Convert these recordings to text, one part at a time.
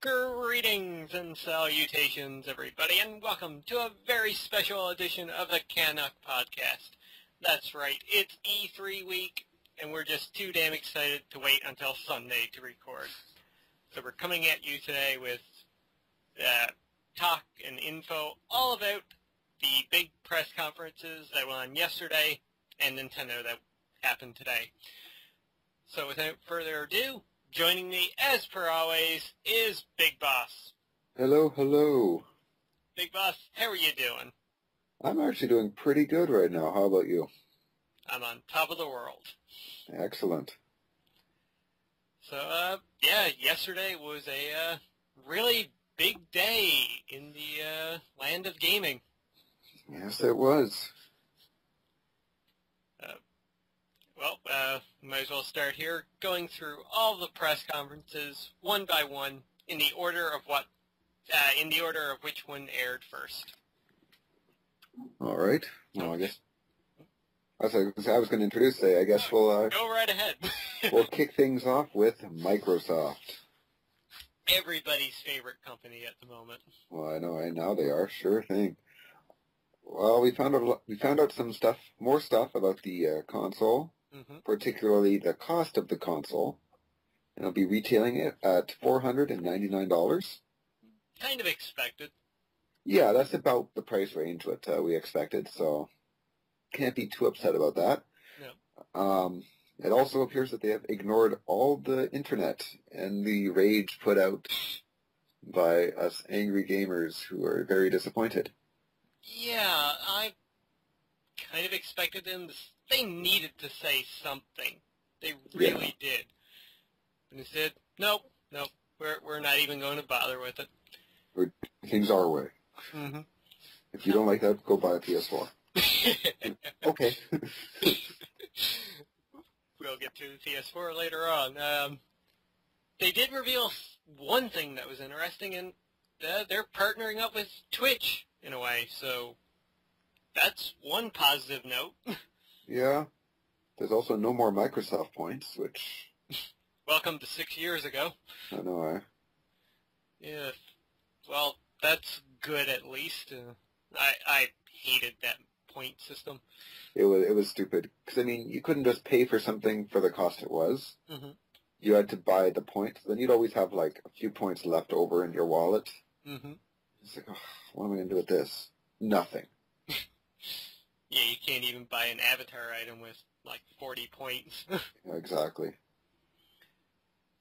Greetings and salutations, everybody, and welcome to a very special edition of the CanUK Podcast. That's right, it's E3 week, and we're just too damn excited to wait until Sunday to record. So we're coming at you today with talk and info all about the big press conferences that went on yesterday and Nintendo that happened today. So without further ado, joining me, as per always, is Big Boss. Hello, hello. Big Boss, how are you doing? I'm actually doing pretty good right now. How about you? I'm on top of the world. Excellent. So, yesterday was a really big day in the land of gaming. Yes, it was. Well, might as well start here, going through all the press conferences one by one in the order of which one aired first. All right. Well, I guess I was going to introduce today. I guess we'll go right ahead. We'll kick things off with Microsoft. Everybody's favorite company at the moment. Well, I know right now they are. Sure thing. Well, we found out more stuff about the console. Mm-hmm. Particularly the cost of the console, and I'll be retailing it at $499. Kind of expected. Yeah, that's about the price range that we expected, so can't be too upset about that. No. It also appears that they have ignored all the internet and the rage put out by us angry gamers who are very disappointed. Yeah, I kind of expected them to... They needed to say something. They really did. And they said, nope, we're not even going to bother with it. We're doing things our way. Mm-hmm. If you don't like that, go buy a PS4. Okay. We'll get to the PS4 later on. They did reveal one thing that was interesting, and they're partnering up with Twitch in a way, so that's one positive note. Yeah, there's also no more Microsoft points, which... Welcome to 6 years ago. I know, Yeah, well, that's good at least. I hated that point system. It was stupid, because, I mean, you couldn't just pay for something for the cost it was. Mm-hmm. You had to buy the points, then you'd always have, like, a few points left over in your wallet. Mm-hmm. It's like, oh, what am I going to do with this? Nothing. Yeah, you can't even buy an avatar item with, like, 40 points. Exactly.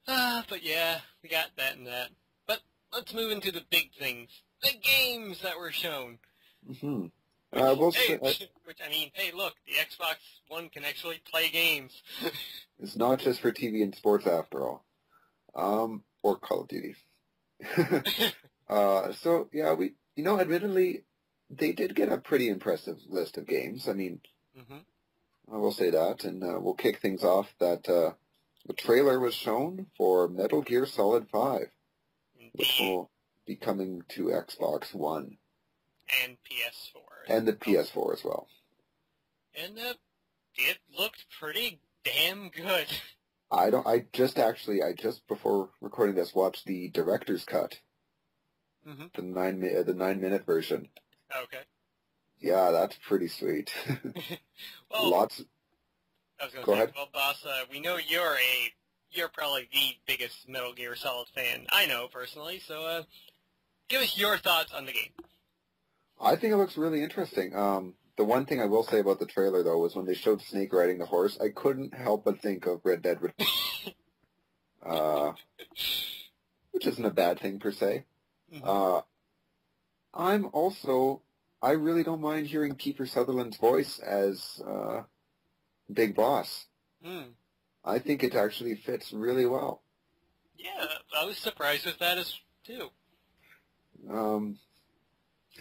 But yeah, we got that and that. But let's move into the big things. The games that were shown. Mm-hmm. Hey, look, the Xbox One can actually play games. It's not just for TV and sports, after all. Or Call of Duty. So, yeah, admittedly... They did get a pretty impressive list of games. I mean, mm-hmm. I will say that, and we'll kick things off that the trailer was shown for Metal Gear Solid 5, which will be coming to Xbox One. And PS4. And the PS4 as well. And it looked pretty damn good. I just before recording this, watched the director's cut. Mm-hmm. The 9-minute version. Okay. Yeah, that's pretty sweet. Well, Go ahead. Well, boss, we know you're probably the biggest Metal Gear Solid fan I know personally. So, give us your thoughts on the game. I think it looks really interesting. The one thing I will say about the trailer though was when they showed Snake riding the horse, I couldn't help but think of Red Dead Redemption, which isn't a bad thing per se. Mm-hmm. I really don't mind hearing Kiefer Sutherland's voice as Big Boss. Mm. I think it actually fits really well. Yeah, I was surprised with that too. I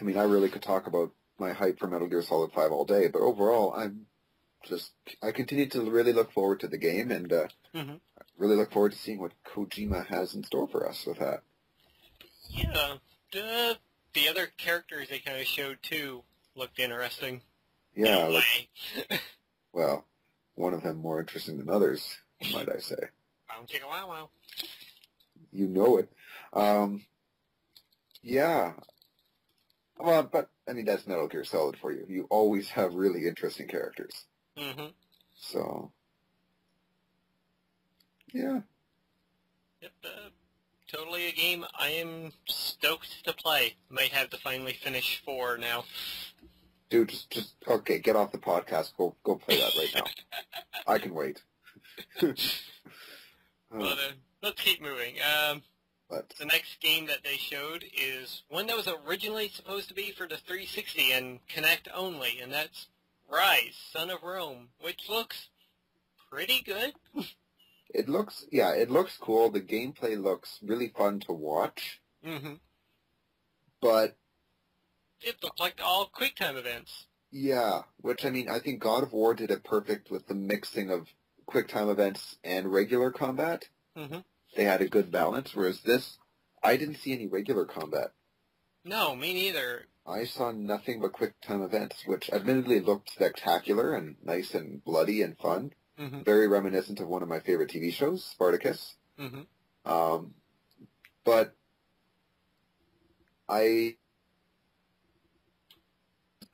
mean, I really could talk about my hype for Metal Gear Solid 5 all day, but overall, I continue to really look forward to the game, and mm-hmm. really look forward to seeing what Kojima has in store for us with that. Yeah, the other characters they kind of showed, too, looked interesting. Yeah. Well, one of them more interesting than others, might I say. Wow. you know it. Yeah. Well, but, I mean, that's Metal Gear Solid for you. You always have really interesting characters. Mm-hmm. So, yeah. Yep, totally a game I am stoked to play. Might have to finally finish 4 now. Dude, okay, get off the podcast. Go play that right now. I can wait. But, let's keep moving. The next game that they showed is one that was originally supposed to be for the 360 and Kinect only, and that's Rise, Son of Rome, which looks pretty good. It looks, yeah, it looks cool. The gameplay looks really fun to watch. Mm-hmm. But it looked like all QuickTime events. Yeah, which, I mean, I think God of War did it perfect with the mixing of QuickTime events and regular combat. Mm-hmm. They had a good balance, whereas this, I didn't see any regular combat. No, me neither. I saw nothing but QuickTime events, which admittedly looked spectacular and nice and bloody and fun. Mm-hmm. Very reminiscent of one of my favorite TV shows, Spartacus. Mm-hmm. But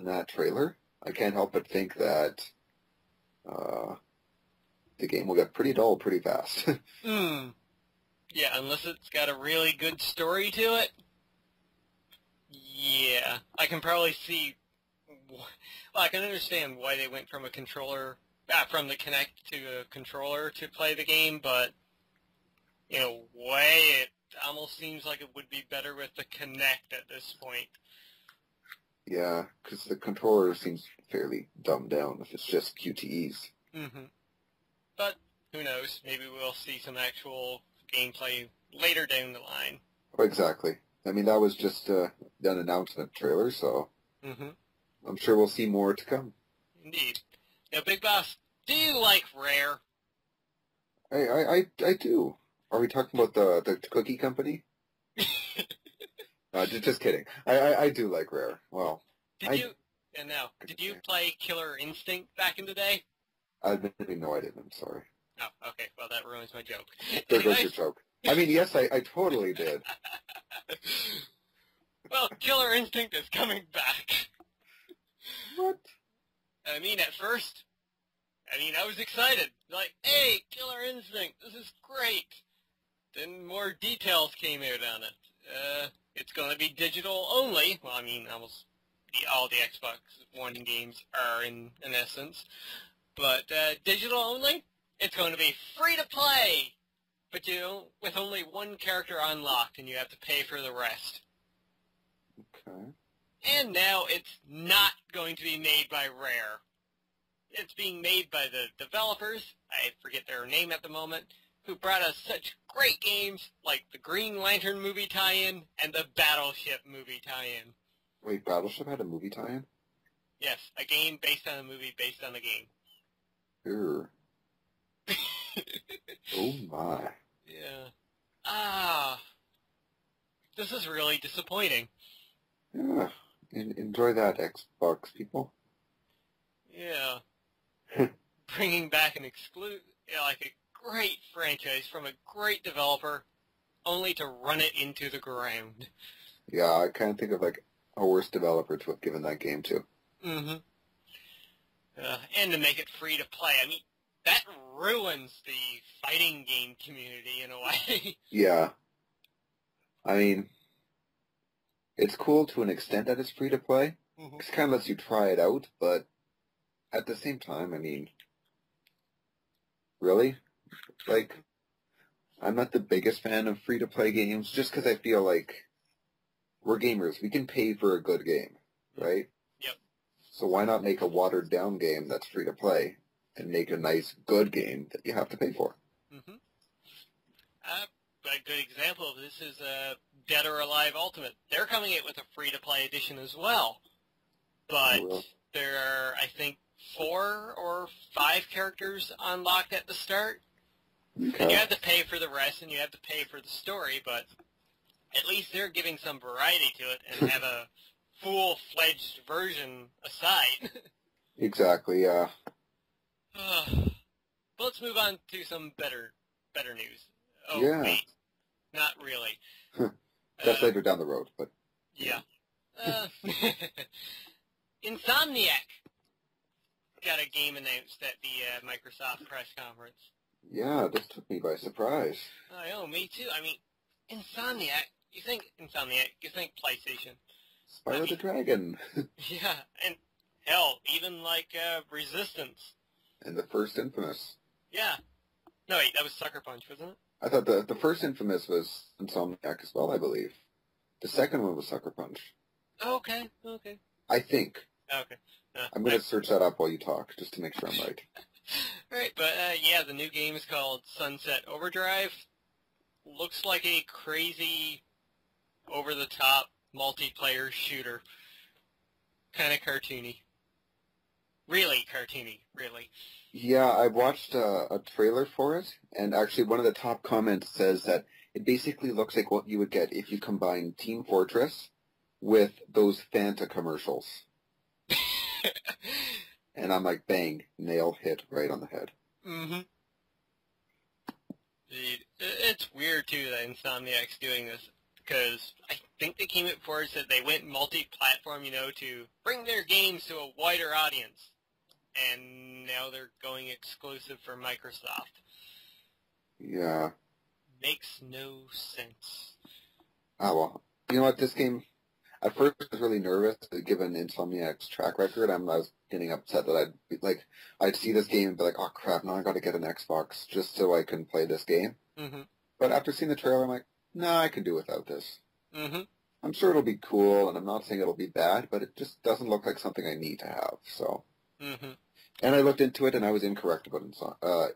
in that trailer, I can't help but think that the game will get pretty dull pretty fast. Mm. Yeah, unless it's got a really good story to it. Yeah, I can probably see. Well, I can understand why they went from a controller, from the Kinect to a controller to play the game, but in a way, it almost seems like it would be better with the Kinect at this point. Yeah, because the controller seems fairly dumbed down if it's just QTEs. Mm-hmm. But who knows? Maybe we'll see some actual gameplay later down the line. Oh, exactly. I mean, that was just an announcement trailer, so mm-hmm. I'm sure we'll see more to come. Indeed. Now, Big Boss, do you like Rare? I do. Are we talking about the cookie company? Just kidding. I do like Rare. Well, did you play Killer Instinct back in the day? Admittedly, no, I didn't. I'm sorry. Oh, okay. Well, that ruins my joke. There goes your joke. I mean, yes, I totally did. Well, Killer Instinct is coming back. What? I mean, at first, I was excited. Like, hey, Killer Instinct, this is great. Then more details came out on it. It's going to be digital only. Well, I mean, almost all the Xbox One games are in essence. But digital only, it's going to be free to play. But with only one character unlocked, and you have to pay for the rest. Okay. And now it's not going to be made by Rare. It's being made by the developers, I forget their name at the moment, who brought us such great games like the Green Lantern movie tie-in and the Battleship movie tie-in. Wait, Battleship had a movie tie-in? Yes, a game based on a movie based on a game. Sure. Oh my. Yeah. This is really disappointing. Yeah. Enjoy that, Xbox people. Yeah. Bringing back an a great franchise from a great developer, only to run it into the ground. Yeah, I can't think of a worse developer to have given that game to. Mm-hmm. And to make it free to play. I mean, that ruins the fighting game community in a way. Yeah. I mean, it's cool to an extent that it's free to play. Mm-hmm. It kind of lets you try it out, but at the same time, I mean, really? Like, I'm not the biggest fan of free to play games just because I feel like we're gamers. We can pay for a good game, right? Yep. So why not make a watered down game that's free to play? And make a nice, good game that you have to pay for. Mm-hmm. A good example of this is Dead or Alive Ultimate. They're coming out with a free-to-play edition as well. But there are, I think, 4 or 5 characters unlocked at the start. Okay. And you have to pay for the rest, and you have to pay for the story, but at least they're giving some variety to it and have a full-fledged version aside. Exactly, yeah. But let's move on to some better news. Oh, yeah. Wait. Not really. That's later down the road, but... Yeah. Insomniac got a game announced at the Microsoft press conference. Yeah, this took me by surprise. I know, me too. I mean, Insomniac, you think Insomniac, you think PlayStation. Spyro the Dragon. Yeah, and hell, even like Resistance. And the first Infamous. Yeah. No, wait, that was Sucker Punch, wasn't it? I thought the first Infamous was Insomniac as well, I believe. The second one was Sucker Punch. Okay, okay. I think. Okay. I'm going to search that up while you talk, just to make sure I'm right. Right, but yeah, the new game is called Sunset Overdrive. Looks like a crazy, over-the-top multiplayer shooter. Kind of cartoony. Really cartoony, really. Yeah, I watched a trailer for it, and actually one of the top comments says that it basically looks like what you would get if you combine Team Fortress with those Fanta commercials. And I'm like, bang, nail hit right on the head. Mm-hmm. It's weird, too, that Insomniac's doing this, because I think they came up for it that they went multi-platform, you know, to bring their games to a wider audience. And now they're going exclusive for Microsoft. Yeah. Makes no sense. Ah, well, you know what, this game... At first, I was really nervous, given Insomniac's track record. I was getting upset that I'd see this game and be like, oh crap, now I got to get an Xbox just so I can play this game. Mm-hmm. But after seeing the trailer, I'm like, nah, I can do without this. Mm-hmm. I'm sure it'll be cool, and I'm not saying it'll be bad, but it just doesn't look like something I need to have. So, mm-hmm. And I looked into it, and I was incorrect about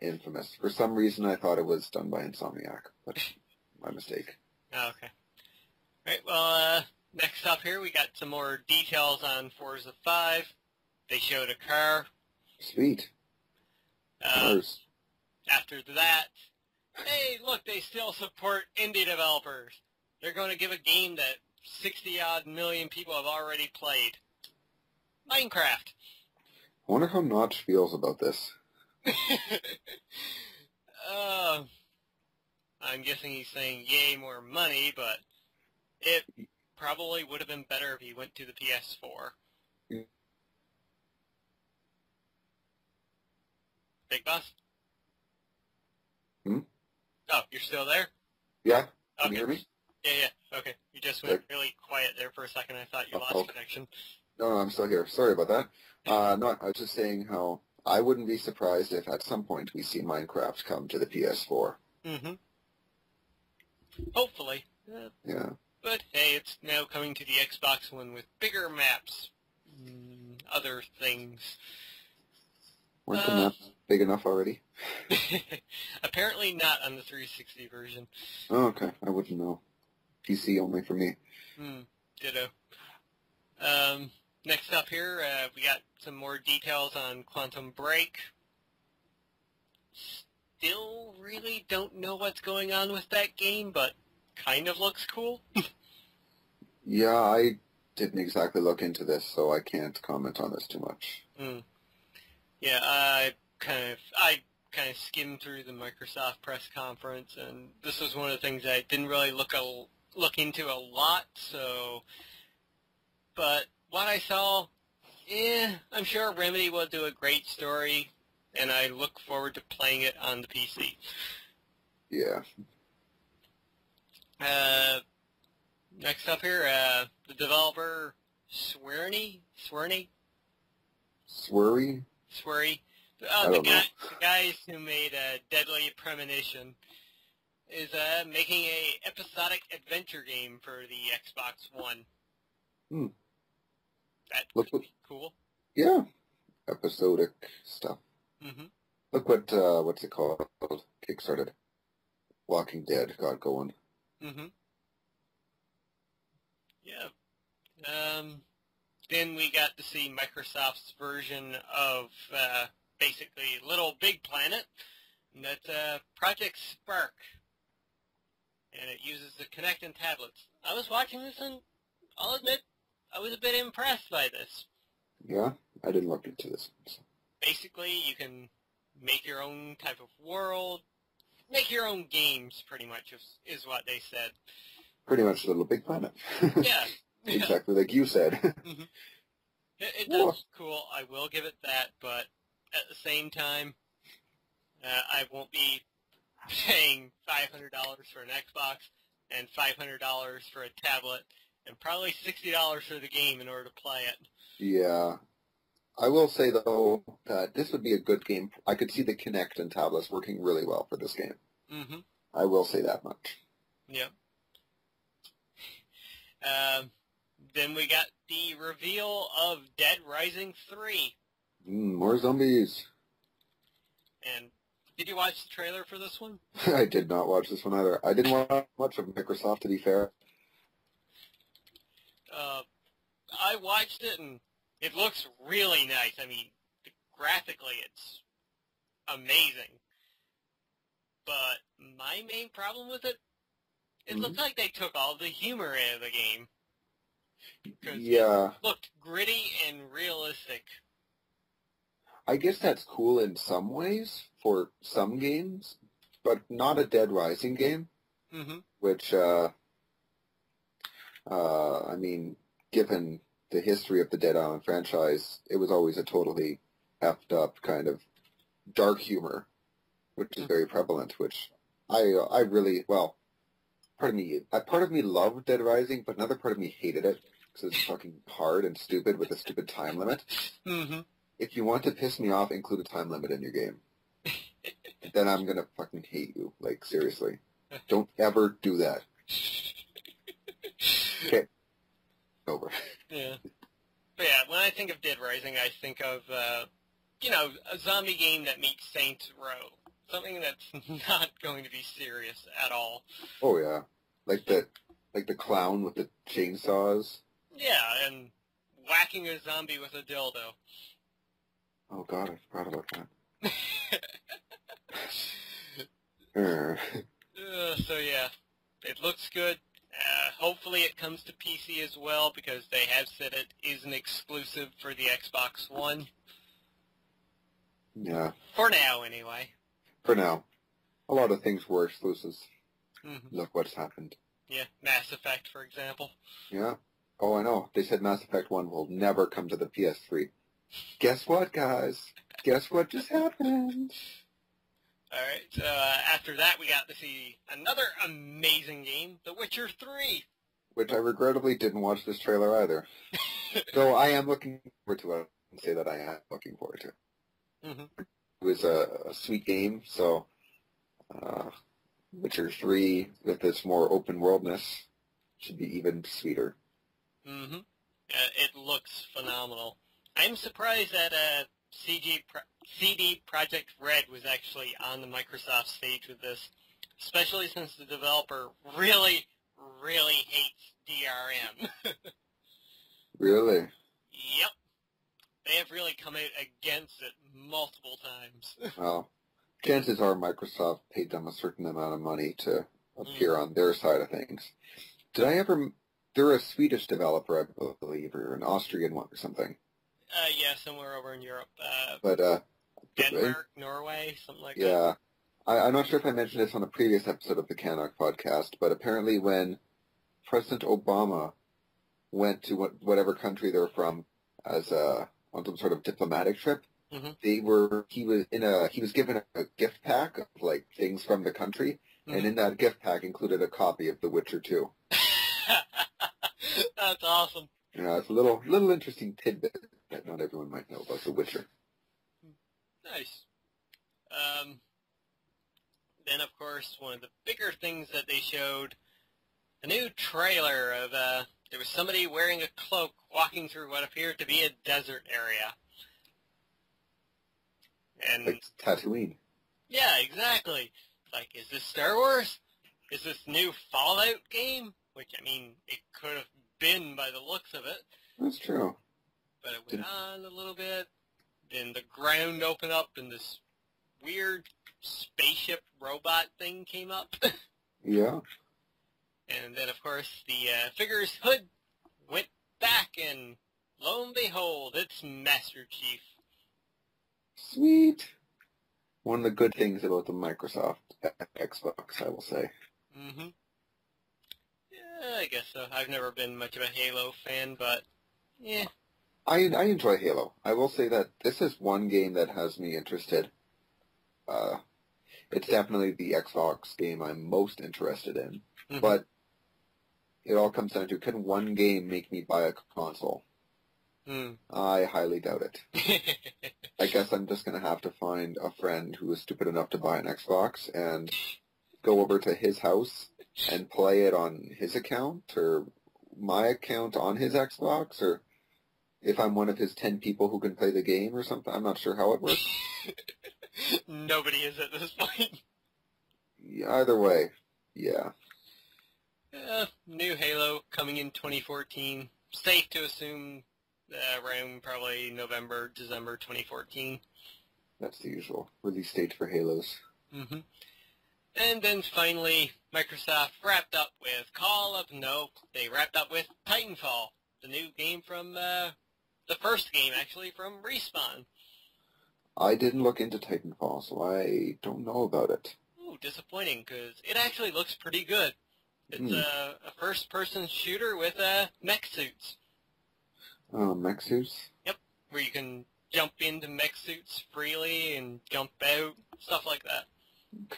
Infamous. For some reason, I thought it was done by Insomniac, but my mistake. Oh, okay. All right. Well. Next up here, we got some more details on Forza 5. They showed a car. Sweet. Cars. After that, hey, look, they still support indie developers. They're going to give a game that 60-odd million people have already played. Minecraft. I wonder how Notch feels about this. I'm guessing he's saying, yay, more money, but it... Probably would have been better if he went to the PS4. Yeah. Big Boss? Hmm? Oh, you're still there? Yeah. Can you hear me? Yeah. Okay. You just went really quiet there for a second. I thought you lost connection. No, I'm still here. Sorry about that. No, I was just saying how I wouldn't be surprised if at some point we see Minecraft come to the PS4. Mm-hmm. Hopefully. Yeah. But, hey, it's now coming to the Xbox One with bigger maps, other things. Weren't the maps big enough already? Apparently not on the 360 version. Oh, okay. I wouldn't know. PC only for me. Ditto. Next up here, we got some more details on Quantum Break. Still really don't know what's going on with that game, but... kind of looks cool. Yeah, I didn't exactly look into this, so I can't comment on this too much. Yeah, I kind of skimmed through the Microsoft press conference, and this was one of the things I didn't really look into a lot. So, but what I saw, I'm sure Remedy will do a great story, and I look forward to playing it on the PC. Yeah. Next up here, the developer Swerry. The guys who made Deadly Premonition is making a episodic adventure game for the Xbox One. That would be cool. Yeah, episodic stuff. Mm-hmm. Look what what's it called? Kickstarted. Walking Dead got going. Mm-hmm. Yeah. Then we got to see Microsoft's version of basically Little Big Planet, and that's Project Spark, and it uses the Kinect and tablets. I was watching this, and I'll admit, I was a bit impressed by this. Yeah, I didn't look into this. Basically, you can make your own type of world, make your own games, pretty much, is what they said. Pretty much Little Big Planet. Yeah. Exactly like you said. Mm-hmm. It does look cool. I will give it that, but at the same time, I won't be paying $500 for an Xbox and $500 for a tablet and probably $60 for the game in order to play it. Yeah. I will say, though, this would be a good game. I could see the Kinect and tablets working really well for this game. Mm-hmm. I will say that much. Yep. Then we got the reveal of Dead Rising 3. More zombies. And did you watch the trailer for this one? I did not watch this one either. I didn't watch much of Microsoft, to be fair. I watched it, and it looks really nice. I mean, graphically, it's amazing. But my main problem with it, it looked like they took all the humor out of the game. Yeah. It looked gritty and realistic. I guess that's cool in some ways for some games, but not a Dead Rising game, which, I mean, given the history of the Dead Island franchise, it was always a totally effed-up kind of dark humor, which is very prevalent, which I really, well, part of me loved Dead Rising, but another part of me hated it, because it's fucking hard and stupid with a stupid time limit. Mm-hmm. If you want to piss me off, include a time limit in your game. Then I'm going to fucking hate you. Like, seriously. Don't ever do that. Okay. Over. Yeah. But yeah, when I think of Dead Rising, I think of, you know, a zombie game that meets Saints Row. Something that's not going to be serious at all. Oh, yeah. Like the clown with the chainsaws. Yeah, and whacking a zombie with a dildo. Oh, God, I forgot about that. So, yeah, it looks good. Hopefully it comes to PC as well, because they have said it is an exclusive for the Xbox One. Yeah. For now, anyway. For now. A lot of things were exclusives. Mm-hmm. Look what's happened. Yeah, Mass Effect, for example. Yeah. Oh, I know. They said Mass Effect 1 will never come to the PS3. Guess what, guys? Guess what just happened? All right. After that, we got to see another amazing game, The Witcher 3. Which I regrettably didn't watch this trailer either. So I am looking forward to it. I can say that I am looking forward to it. Mm-hmm. It was a sweet game, so Witcher 3, with its more open-worldness, should be even sweeter. Mm-hmm. It looks phenomenal. I'm surprised that CD Projekt Red was actually on the Microsoft stage with this, especially since the developer really, really hates DRM. Really? Yep. They have really come out against it multiple times. Well, chances are Microsoft paid them a certain amount of money to appear on their side of things. Did I ever... They're a Swedish developer, I believe, or an Austrian one or something. Yeah, somewhere over in Europe. But Denmark, Norway, something like that. Yeah. I'm not sure if I mentioned this on a previous episode of the CanUK Podcast, but apparently when President Obama went to whatever country they're from as on some sort of diplomatic trip, he was given a gift pack of like things from the country, and in that gift pack included a copy of The Witcher 2. That's awesome. Yeah, you know, it's a little interesting tidbit that not everyone might know about The Witcher. Nice. Then, of course, one of the bigger things that they showed, a new trailer of, there was somebody wearing a cloak walking through what appeared to be a desert area. And like Tatooine. Yeah, exactly. Like, is this Star Wars? Is this new Fallout game? Which, I mean, it could have been by the looks of it. That's true. But it went on a little bit, then the ground opened up, and this weird spaceship robot thing came up. Yeah. And then, of course, the figure's hood went back, and lo and behold, it's Master Chief. Sweet. One of the good things about the Microsoft Xbox, I will say. Mm-hmm. Yeah, I guess so. I've never been much of a Halo fan, but yeah. I enjoy Halo. I will say that this is one game that has me interested. It's definitely the Xbox game I'm most interested in. Mm-hmm. But it all comes down to, can one game make me buy a console? Mm. I highly doubt it. I guess I'm just going to have to find a friend who is stupid enough to buy an Xbox and go over to his house and play it on his account or my account on his Xbox, or if I'm one of his 10 people who can play the game or something. I'm not sure how it works. Nobody is at this point. Either way, yeah. New Halo coming in 2014. Safe to assume around probably November, December 2014. That's the usual release date for Halos. Mm-hmm. And then finally, Microsoft wrapped up with they wrapped up with Titanfall, the new game from, the first game actually from Respawn. I didn't look into Titanfall, so I don't know about it. Ooh, disappointing, because it actually looks pretty good. It's a first-person shooter with mech suits. Oh, mech suits? Yep, where you can jump into mech suits freely and jump out, stuff like that.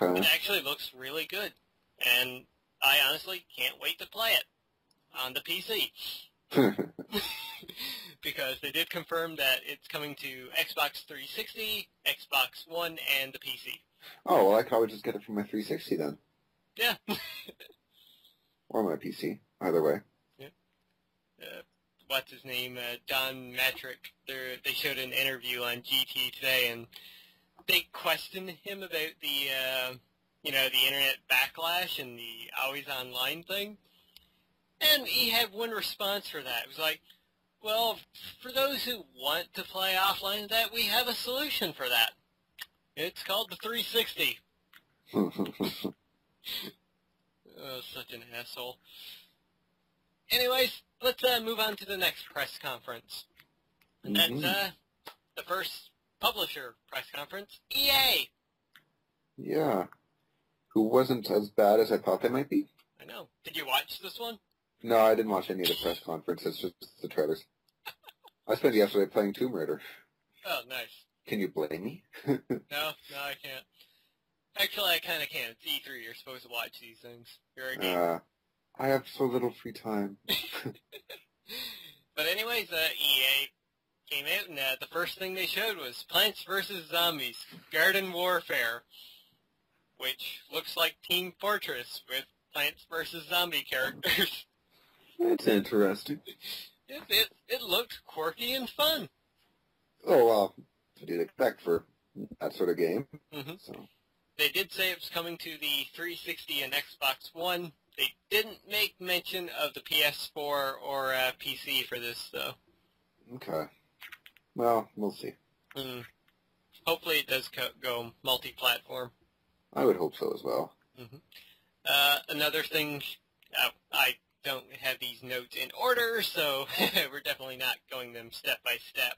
Okay. It actually looks really good, and I honestly can't wait to play it on the PC. Because they did confirm that it's coming to Xbox 360, Xbox One, and the PC. Oh, well, I could probably just get it from my 360 then. Yeah. Or my PC, either way. Yeah. What's his name? Don Matrick. They showed an interview on GT today, and they questioned him about the, the internet backlash and the always online thing. And he had one response for that. It was like, well, for those who want to play offline, that we have a solution for that. It's called the 360. Oh, such an asshole. Anyways, let's move on to the next press conference. And that's the first publisher press conference, EA. Yeah. Who wasn't as bad as I thought they might be. I know. Did you watch this one? No, I didn't watch any of the press conferences, just the trailers. I spent yesterday playing Tomb Raider. Oh, nice. Can you blame me? No, I can't. Actually, I kind of can. It's E3. You're supposed to watch these things. You're a gamer. I have so little free time. But anyways, EA came out, and the first thing they showed was Plants vs. Zombies, Garden Warfare, which looks like Team Fortress with Plants vs. Zombie characters. That's interesting. It looked quirky and fun. Oh, well, what do you expect for that sort of game? Mm-hmm. So. They did say it was coming to the 360 and Xbox One. They didn't make mention of the PS4 or PC for this, though. Okay. Well, we'll see. Mm. Hopefully it does go multi-platform. I would hope so as well. Mm-hmm. Another thing, I don't have these notes in order, so we're definitely not going them step by step.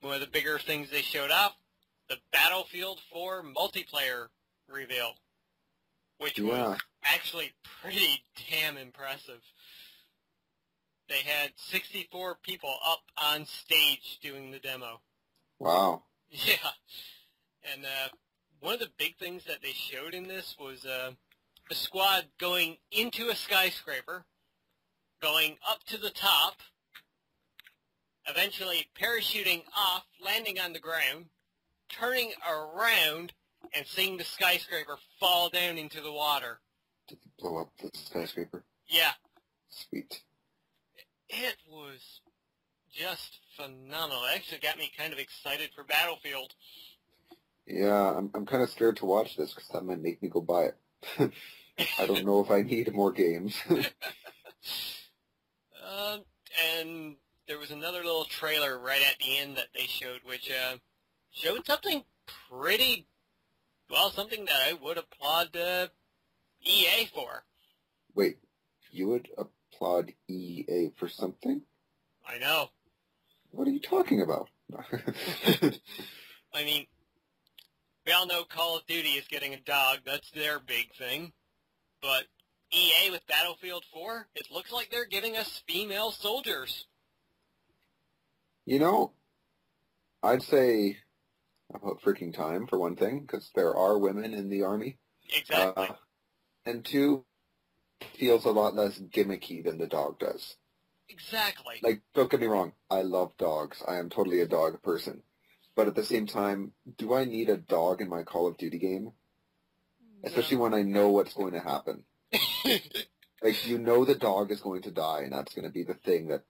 One of the bigger things they showed off, the Battlefield 4 multiplayer reveal, which was actually pretty damn impressive. They had 64 people up on stage doing the demo. Wow. Yeah. And one of the big things that they showed in this was a squad going into a skyscraper, going up to the top, eventually parachuting off, landing on the ground, turning around and seeing the skyscraper fall down into the water. Did they blow up the skyscraper? Yeah. Sweet. It was just phenomenal. It actually got me kind of excited for Battlefield. Yeah, I'm kind of scared to watch this because that might make me go buy it. I don't know if I need more games. And there was another little trailer right at the end that they showed, which... showed something pretty, well, something that I would applaud EA for. Wait, you would applaud EA for something? I know. What are you talking about? I mean, We all know Call of Duty is getting a dog. That's their big thing. But EA with Battlefield 4, it looks like they're giving us female soldiers. You know, I'd say about freaking time, for one thing, because there are women in the Army. Exactly. And two, feels a lot less gimmicky than the dog does. Exactly. Like, don't get me wrong, I love dogs. I am totally a dog person. But at the same time, do I need a dog in my Call of Duty game? No. Especially when I know what's going to happen. Like, you know the dog is going to die, and that's going to be the thing that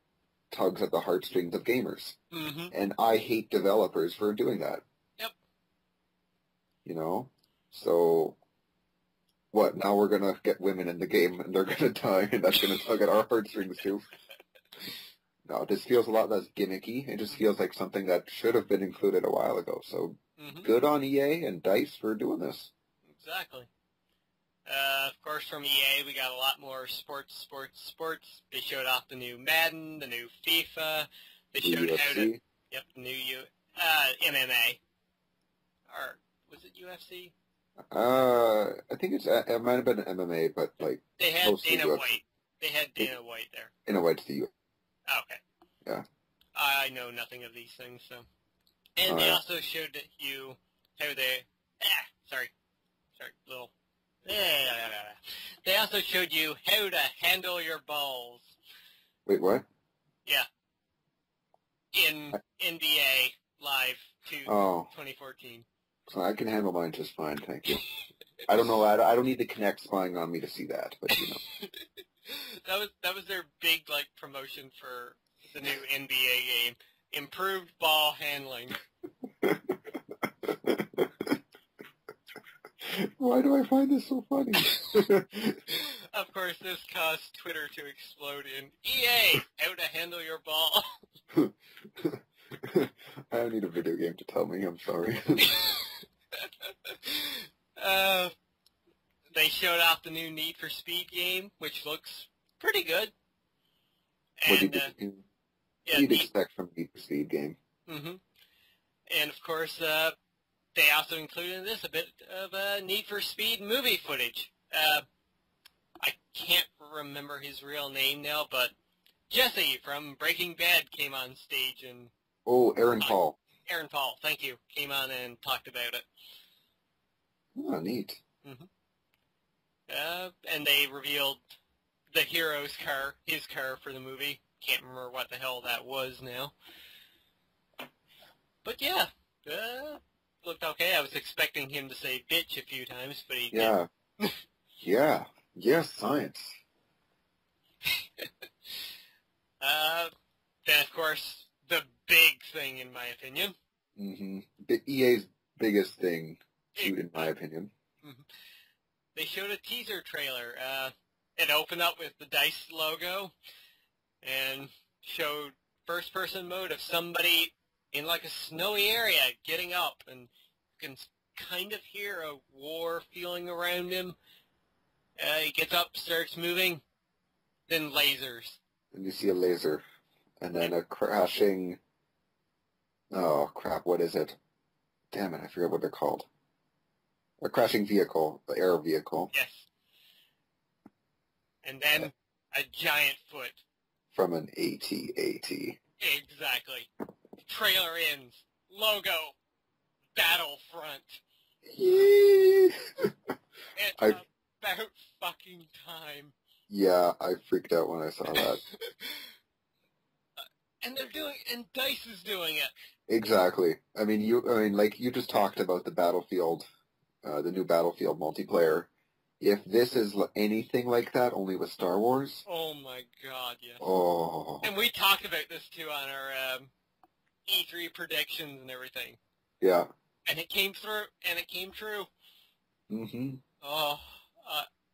tugs at the heartstrings of gamers. Mm-hmm. And I hate developers for doing that. Yep. You know? So, what, now we're going to get women in the game, and they're going to die, and that's going to tug at our heartstrings, too? No, this feels a lot less gimmicky. It just feels like something that should have been included a while ago. So, good on EA and DICE for doing this. Exactly. Of course, from EA, we got a lot more sports. They showed off the new Madden, the new FIFA. They showed out the new MMA. Or, was it UFC? I think it might have been MMA, but, like, they had Dana White. They had Dana White there. Dana White's the UFC. Oh, okay. Yeah. I know nothing of these things, so. And they also showed that you, they also showed you how to handle your balls. Wait, what? Yeah. In NBA Live 2 2014. So I can handle mine just fine, thank you. I don't know, I don't need the Kinect spying on me to see that, but you know. That was their big, like, promotion for the new NBA game. Improved ball handling. Why do I find this so funny? Of course, this caused Twitter to explode in EA, how to handle your ball. I don't need a video game to tell me, I'm sorry. They showed off the new Need for Speed game, which looks pretty good. And, what do you expect from a Need for Speed game? Mm-hmm. And, of course, they also included in this a bit of Need for Speed movie footage. I can't remember his real name now, but Jesse from Breaking Bad came on stage and... Oh, Aaron Paul. Aaron Paul, thank you. Came on and talked about it. Oh, neat. Mm-hmm. And they revealed the hero's car, his car for the movie. Can't remember what the hell that was now. But yeah, looked okay. I was expecting him to say bitch a few times, but he didn't. Yeah. Yeah, science. Then, of course, the big thing, in my opinion. Mm-hmm. The EA's biggest thing, too, in my opinion. Mm-hmm. They showed a teaser trailer. It opened up with the DICE logo and showed first-person mode of somebody in, like, a snowy area getting up, and you can kind of hear a war feeling around him. He gets up, starts moving, then lasers. And you see a laser, and then a crashing... Oh, crap, what is it? Damn it, I forget what they're called. A crashing vehicle, the air vehicle. Yes. And then a giant foot. From an AT-AT. Exactly. Trailer ends. Logo. Battlefront. It's about fucking time. Yeah, I freaked out when I saw that. And they're doing, and DICE is doing it. Exactly. I mean, you just talked about the Battlefield. The new Battlefield multiplayer. If this is anything like that, only with Star Wars... Oh my god, yes. Oh. And we talked about this, too, on our E3 predictions and everything. Yeah. And it came through, and it came true. Mm-hmm. Oh,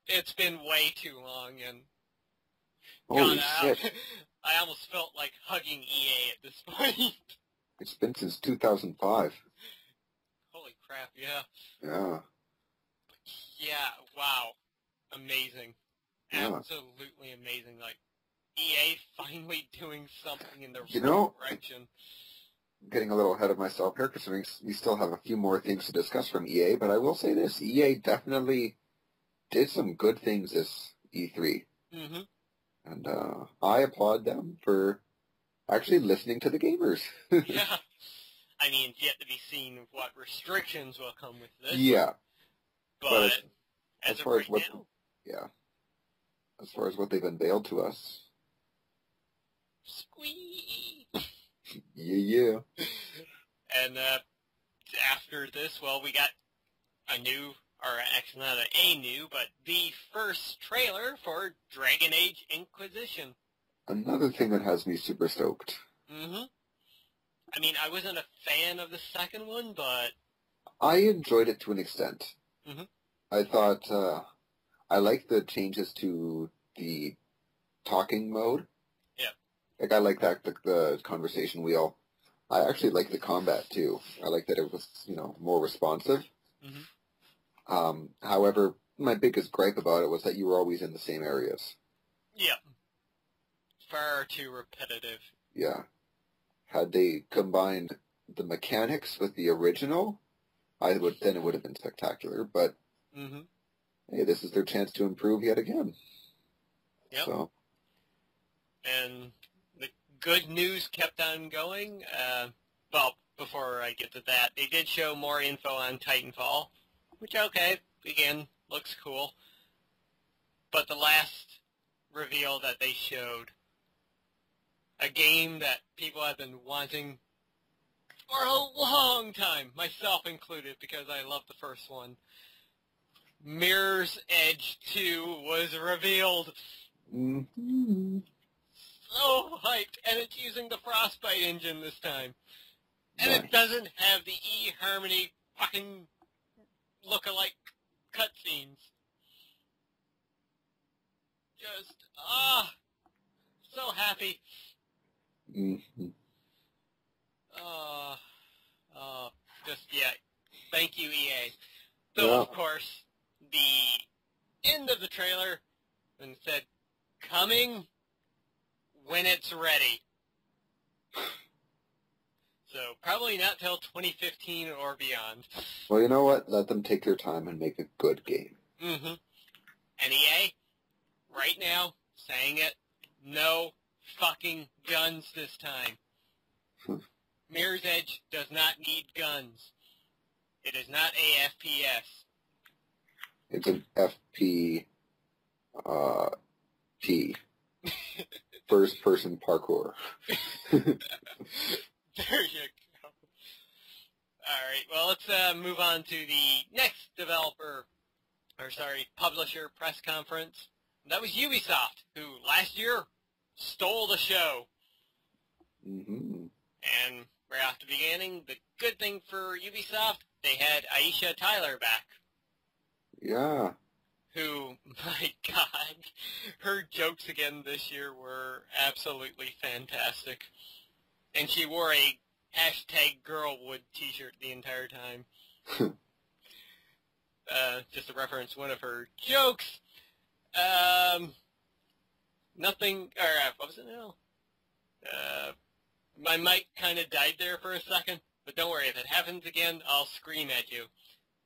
it's been way too long, and... Holy shit. I almost felt like hugging EA at this point. It's been since 2005. Holy crap, yeah. Yeah. Yeah, wow. Amazing. Yeah. Absolutely amazing. Like, EA finally doing something in the right direction. getting a little ahead of myself here because we still have a few more things to discuss from EA, but I will say this. EA definitely did some good things this E3. Mm-hmm. And I applaud them for actually listening to the gamers. Yeah. I mean, it's yet to be seen what restrictions will come with this. Yeah. But as far as what, now, yeah, as far as what they've unveiled to us, squee. Yeah, yeah. And after this, well, we got a new, or actually not a new, but the first trailer for Dragon Age Inquisition. Another thing that has me super stoked. Mm-hmm. I mean, I wasn't a fan of the second one, but I enjoyed it to an extent. Mm-hmm. I thought I liked the changes to the talking mode. Yeah. Like I like that the conversation wheel. I actually like the combat too. I like that it was, you know, more responsive. Mm-hmm. However, my biggest gripe about it was that you were always in the same areas. Yeah. Far too repetitive. Yeah. Had they combined the mechanics with the original, then it would have been spectacular. But mm-hmm. Hey, this is their chance to improve yet again. Yep. So. And the good news kept on going. Well, before I get to that, they did show more info on Titanfall, which okay, again looks cool. But the last reveal that they showed. A game that people have been wanting for a long time, myself included, because I love the first one. Mirror's Edge 2 was revealed. Mm-hmm. So hyped, and it's using the Frostbite engine this time. And nice. It doesn't have the eHarmony fucking look-alike cutscenes. Just, so happy. Mm-hmm. Just, yeah, thank you, EA. So, yeah. Of course, the end of the trailer, and said, coming when it's ready. So, probably not till 2015 or beyond. Well, you know what? Let them take their time and make a good game. Mm-hmm. And EA, right now, saying it, no fucking guns this time. Mirror's Edge does not need guns. It is not AFPS. It's an FP... P. First person parkour. There you go. Alright, well let's move on to the next publisher press conference. That was Ubisoft, who last year stole the show. Mm-hmm. And right off the beginning, the good thing for Ubisoft, they had Aisha Tyler back. Yeah. Who, my God, her jokes again this year were absolutely fantastic. And she wore a #girlwood t-shirt the entire time. Just to reference one of her jokes. Nothing, or what was it now? My mic kind of died there for a second, but don't worry, if it happens again, I'll scream at you.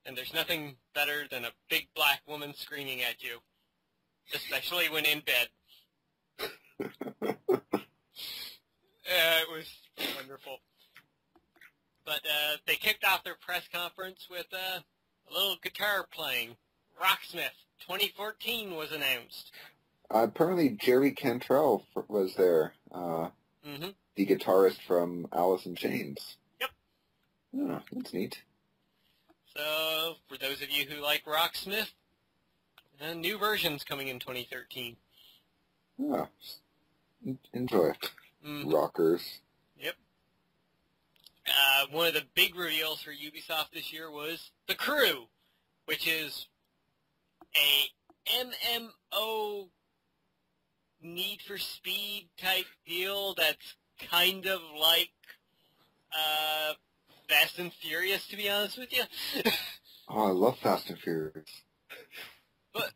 And there's nothing better than a big black woman screaming at you, especially when in bed. It was wonderful. But they kicked off their press conference with a little guitar playing. Rocksmith 2014 was announced. Apparently Jerry Cantrell was there, mm-hmm. The guitarist from Alice in Chains. Yep. Oh, that's neat. So, for those of you who like Rocksmith, a new version's coming in 2013. Yeah. Enjoy it. Mm-hmm. Rockers. Yep. One of the big reveals for Ubisoft this year was The Crew, which is a MMO... Need for Speed type deal that's kind of like Fast and Furious, to be honest with you. Oh, I love Fast and Furious. But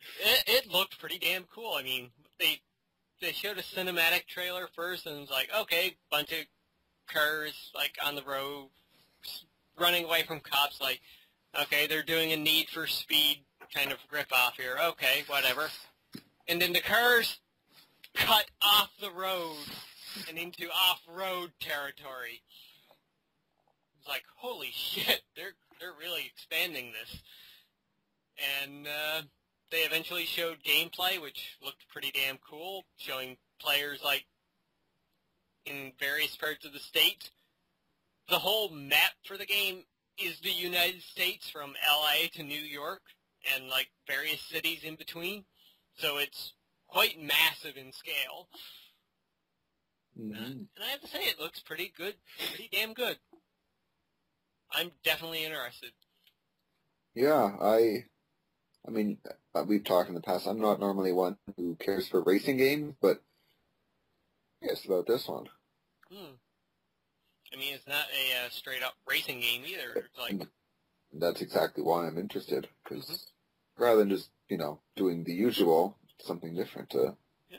it looked pretty damn cool. I mean, they showed a cinematic trailer first, and it was like, okay, bunch of cars, like, on the road, running away from cops, like, okay, they're doing a Need for Speed kind of rip-off here. Okay, whatever. And then the cars cut off the road and into off-road territory. It's like, holy shit, they're really expanding this. And they eventually showed gameplay, which looked pretty damn cool, showing players, like, in various parts of the state. The whole map for the game is the United States, from LA to New York, and, like, various cities in between. So it's quite massive in scale. And I have to say, it looks pretty good, pretty damn good. I'm definitely interested. Yeah, I mean, we've talked in the past, I'm not normally one who cares for racing games, but I guess about this one. Hmm. I mean, it's not a straight-up racing game either. It's like... That's exactly why I'm interested, because rather than just, you know, doing the usual, something different to... Yeah.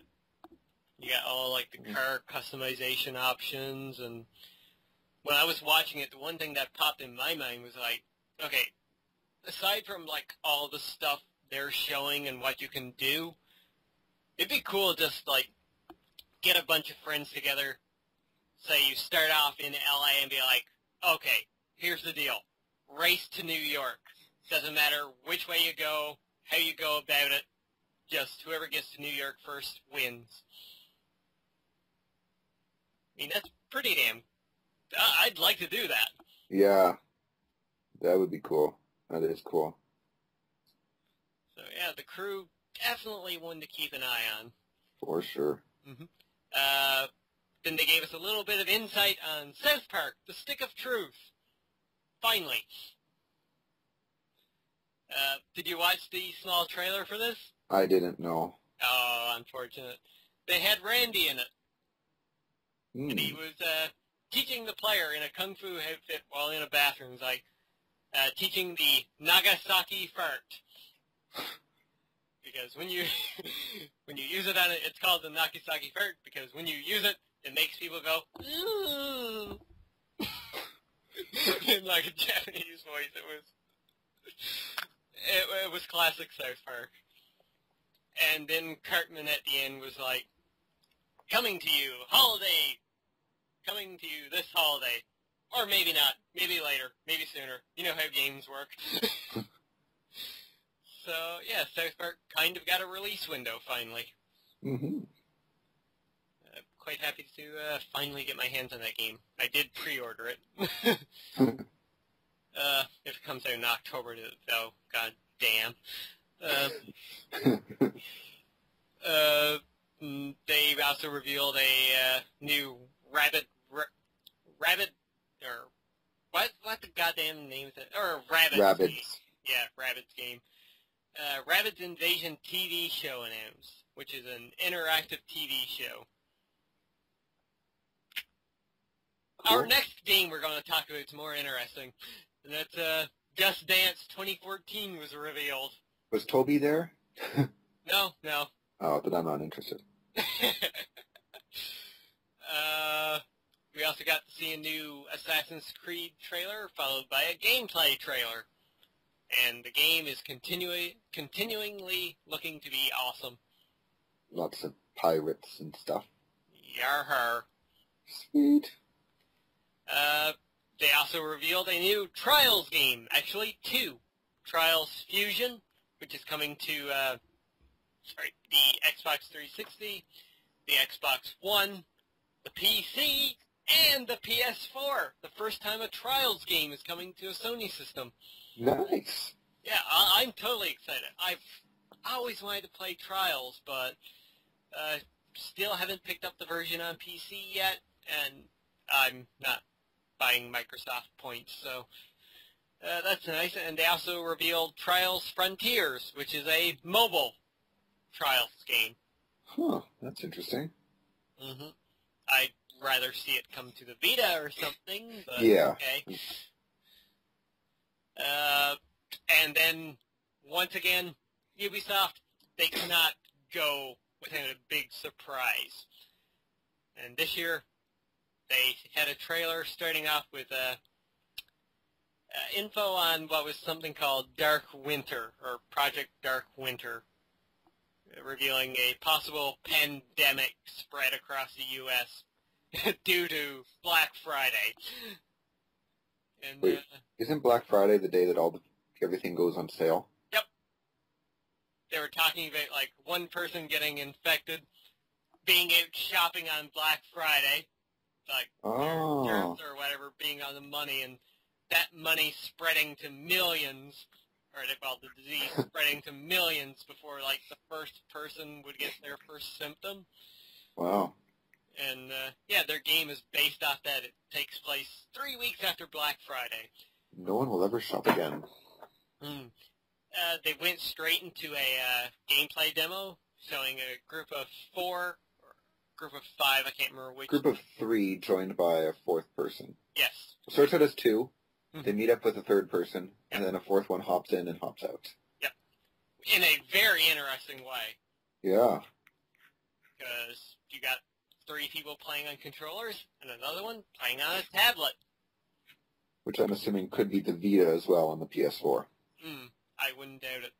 You got all, like, the car customization options, and when I was watching it, the one thing that popped in my mind was, like, okay, aside from, like, all the stuff they're showing and what you can do, it'd be cool to just, like, get a bunch of friends together. Say you start off in LA and be like, okay, here's the deal. Race to New York. Doesn't matter which way you go, how you go about it, just whoever gets to New York first wins. I mean, that's pretty damn... I'd like to do that. Yeah. That would be cool. That is cool. So, yeah, The Crew, definitely one to keep an eye on. For sure. Mm-hmm. Then they gave us a little bit of insight on South Park, The Stick of Truth. Finally. Did you watch the small trailer for this? I didn't, no. Oh, unfortunate. They had Randy in it. Mm. And he was teaching the player in a kung fu outfit while in a bathroom. He's like, teaching the Nagasaki fart. Because when you when you use it on it, it's called the Nagasaki fart, because when you use it, it makes people go, ooh. In like a Japanese voice, it was classic South Park. And then Cartman at the end was like, coming to you, holiday, coming to you this holiday, or maybe not, maybe later, maybe sooner. You know how games work. So yeah, South Park kind of got a release window finally. Mm-hmm. Quite happy to finally get my hands on that game. I did pre-order it. If it comes out in October, though, god damn. They also revealed a new rabbit, or what the goddamn name is it? Or Rabbids game. Yeah, Rabbids game. Rabbids Invasion TV show announced, which is an interactive TV show. Our next game we're going to talk about is more interesting. And that's Just Dance 2014 was revealed. Was Toby there? No. Oh, but I'm not interested. We also got to see a new Assassin's Creed trailer, followed by a gameplay trailer. And the game is continuingly looking to be awesome. Lots of pirates and stuff. Yar-har. Sweet. They also revealed a new Trials game, actually two. Trials Fusion, which is coming to the Xbox 360, the Xbox One, the PC, and the PS4. The first time a Trials game is coming to a Sony system. Nice. Yeah, I'm totally excited. I've always wanted to play Trials, but still haven't picked up the version on PC yet, and I'm not buying Microsoft points, so that's nice. And they also revealed Trials Frontiers, which is a mobile Trials game. Huh, that's interesting. Mm-hmm. I'd rather see it come to the Vita or something, but yeah. Okay. And then, once again, Ubisoft, they cannot go without a big surprise. And this year... They had a trailer starting off with info on what was something called Dark Winter, or Project Dark Winter, revealing a possible pandemic spread across the U.S. due to Black Friday. And, wait, isn't Black Friday the day that everything goes on sale? Yep. They were talking about, like, one person getting infected, being out shopping on Black Friday, like, germs or whatever, being on the money, and that money spreading to millions, or, well, the disease spreading to millions before, like, the first person would get their first symptom. Wow. And, yeah, their game is based off that. It takes place 3 weeks after Black Friday. No one will ever shop again. Mm. They went straight into a gameplay demo showing a group of four, or group of five, I can't remember which. Group of three joined by a fourth person. Yes. Starts out as two. They meet up with a third person, yep. And then a fourth one hops in and hops out. Yep. In a very interesting way. Yeah. Because you got three people playing on controllers, and another one playing on a tablet. Which I'm assuming could be the Vita as well on the PS4. I wouldn't doubt it.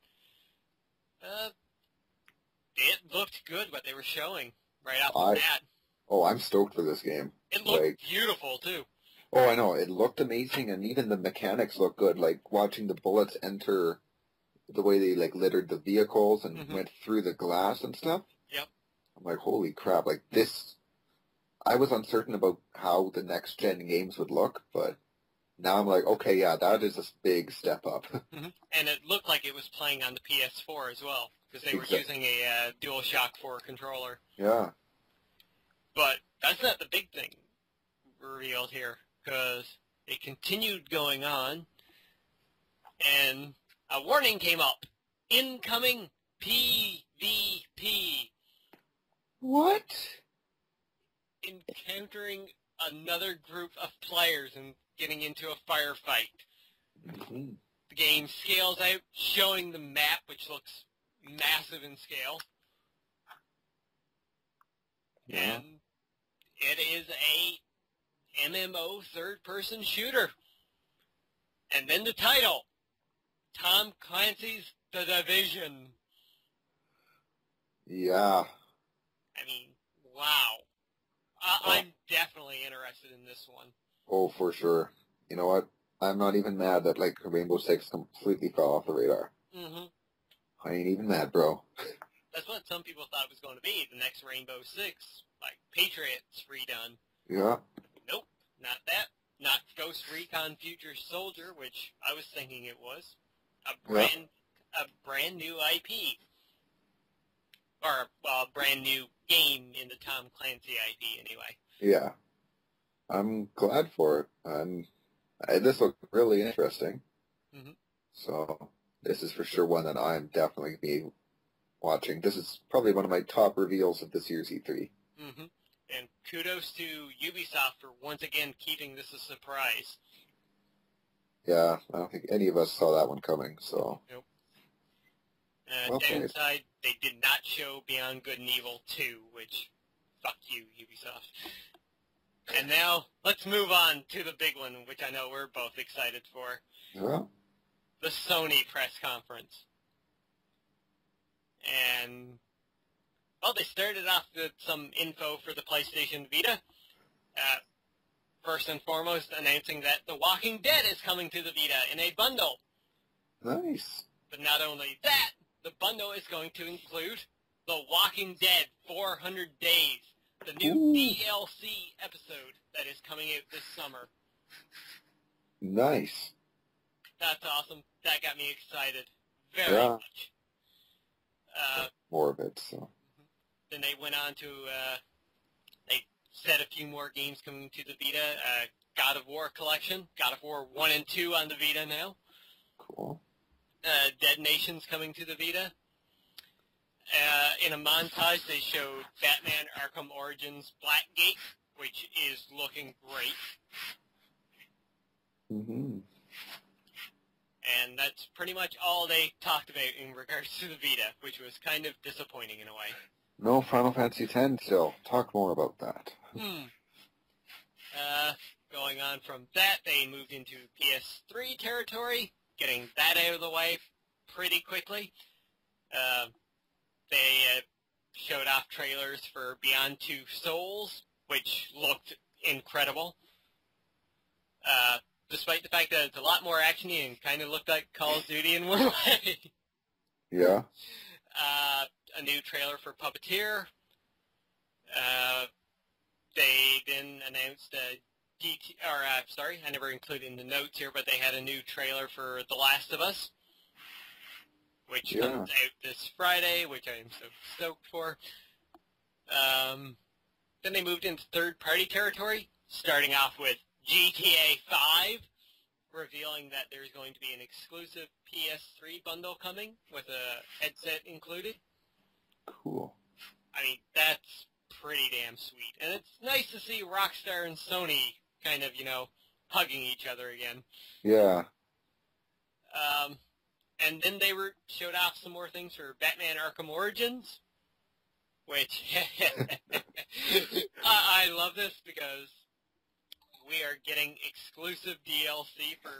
It looked good, what they were showing right off the bat. Oh, I'm stoked for this game. It looked beautiful, too. Oh, I know. It looked amazing, and even the mechanics looked good. Like, watching the bullets enter, the way they, like, littered the vehicles and went through the glass and stuff. Yep. I'm like, holy crap. Like, this... I was uncertain about how the next-gen games would look, but now I'm like, okay, yeah, that is a big step up. And it looked like it was playing on the PS4 as well, because they were using a DualShock 4 controller. Yeah. But that's not the big thing revealed here. Because it continued going on, and a warning came up. Incoming PvP. What? Encountering another group of players and getting into a firefight. Mm-hmm. The game scales out, showing the map, which looks massive in scale. Yeah. And it is a MMO third-person shooter. And then the title, Tom Clancy's The Division. Yeah. I mean, wow. I'm definitely interested in this one. Oh, for sure. You know what? I'm not even mad that, like, Rainbow Six completely fell off the radar. I ain't even mad, bro. That's what some people thought it was going to be, the next Rainbow Six. Like, Patriots redone. Yeah. Nope, not that. Not Ghost Recon Future Soldier, which I was thinking it was. A brand new IP. Or a brand new game in the Tom Clancy IP, anyway. Yeah. I'm glad for it. This looks really interesting. So, this is for sure one that I'm definitely going to be watching. This is probably one of my top reveals of this year's E3. And kudos to Ubisoft for once again keeping this a surprise. Yeah, I don't think any of us saw that one coming, so... Nope. Downside, they did not show Beyond Good and Evil 2, which, fuck you, Ubisoft. And now, let's move on to the big one, which I know we're both excited for. Yeah. The Sony press conference. And... well, they started off with some info for the PlayStation Vita. First and foremost, announcing that The Walking Dead is coming to the Vita in a bundle. Nice. But not only that, the bundle is going to include The Walking Dead 400 Days, the new DLC episode that is coming out this summer. Nice. That's awesome. That got me excited very much. More of it, so... Then they went on to, they said a few more games coming to the Vita. God of War Collection, God of War 1 and 2 on the Vita now. Cool. Dead Nation's coming to the Vita. In a montage, they showed Batman Arkham Origins Blackgate, which is looking great. And that's pretty much all they talked about in regards to the Vita, which was kind of disappointing in a way. No Final Fantasy X still. Talk more about that. Going on from that, they moved into PS3 territory, getting that out of the way pretty quickly. They showed off trailers for Beyond Two Souls, which looked incredible. Despite the fact that it's a lot more actiony and kind of looked like Call of Duty in one way. Yeah. A new trailer for Puppeteer. They then announced a sorry, I never included in the notes here, but they had a new trailer for The Last of Us, which comes out this Friday, which I am so stoked for. Then they moved into third-party territory, starting off with GTA 5, revealing that there's going to be an exclusive PS3 bundle coming with a headset included. Cool. I mean, that's pretty damn sweet. And it's nice to see Rockstar and Sony kind of, you know, hugging each other again. Yeah. And then they showed off some more things for Batman Arkham Origins, which I love this because we are getting exclusive DLC for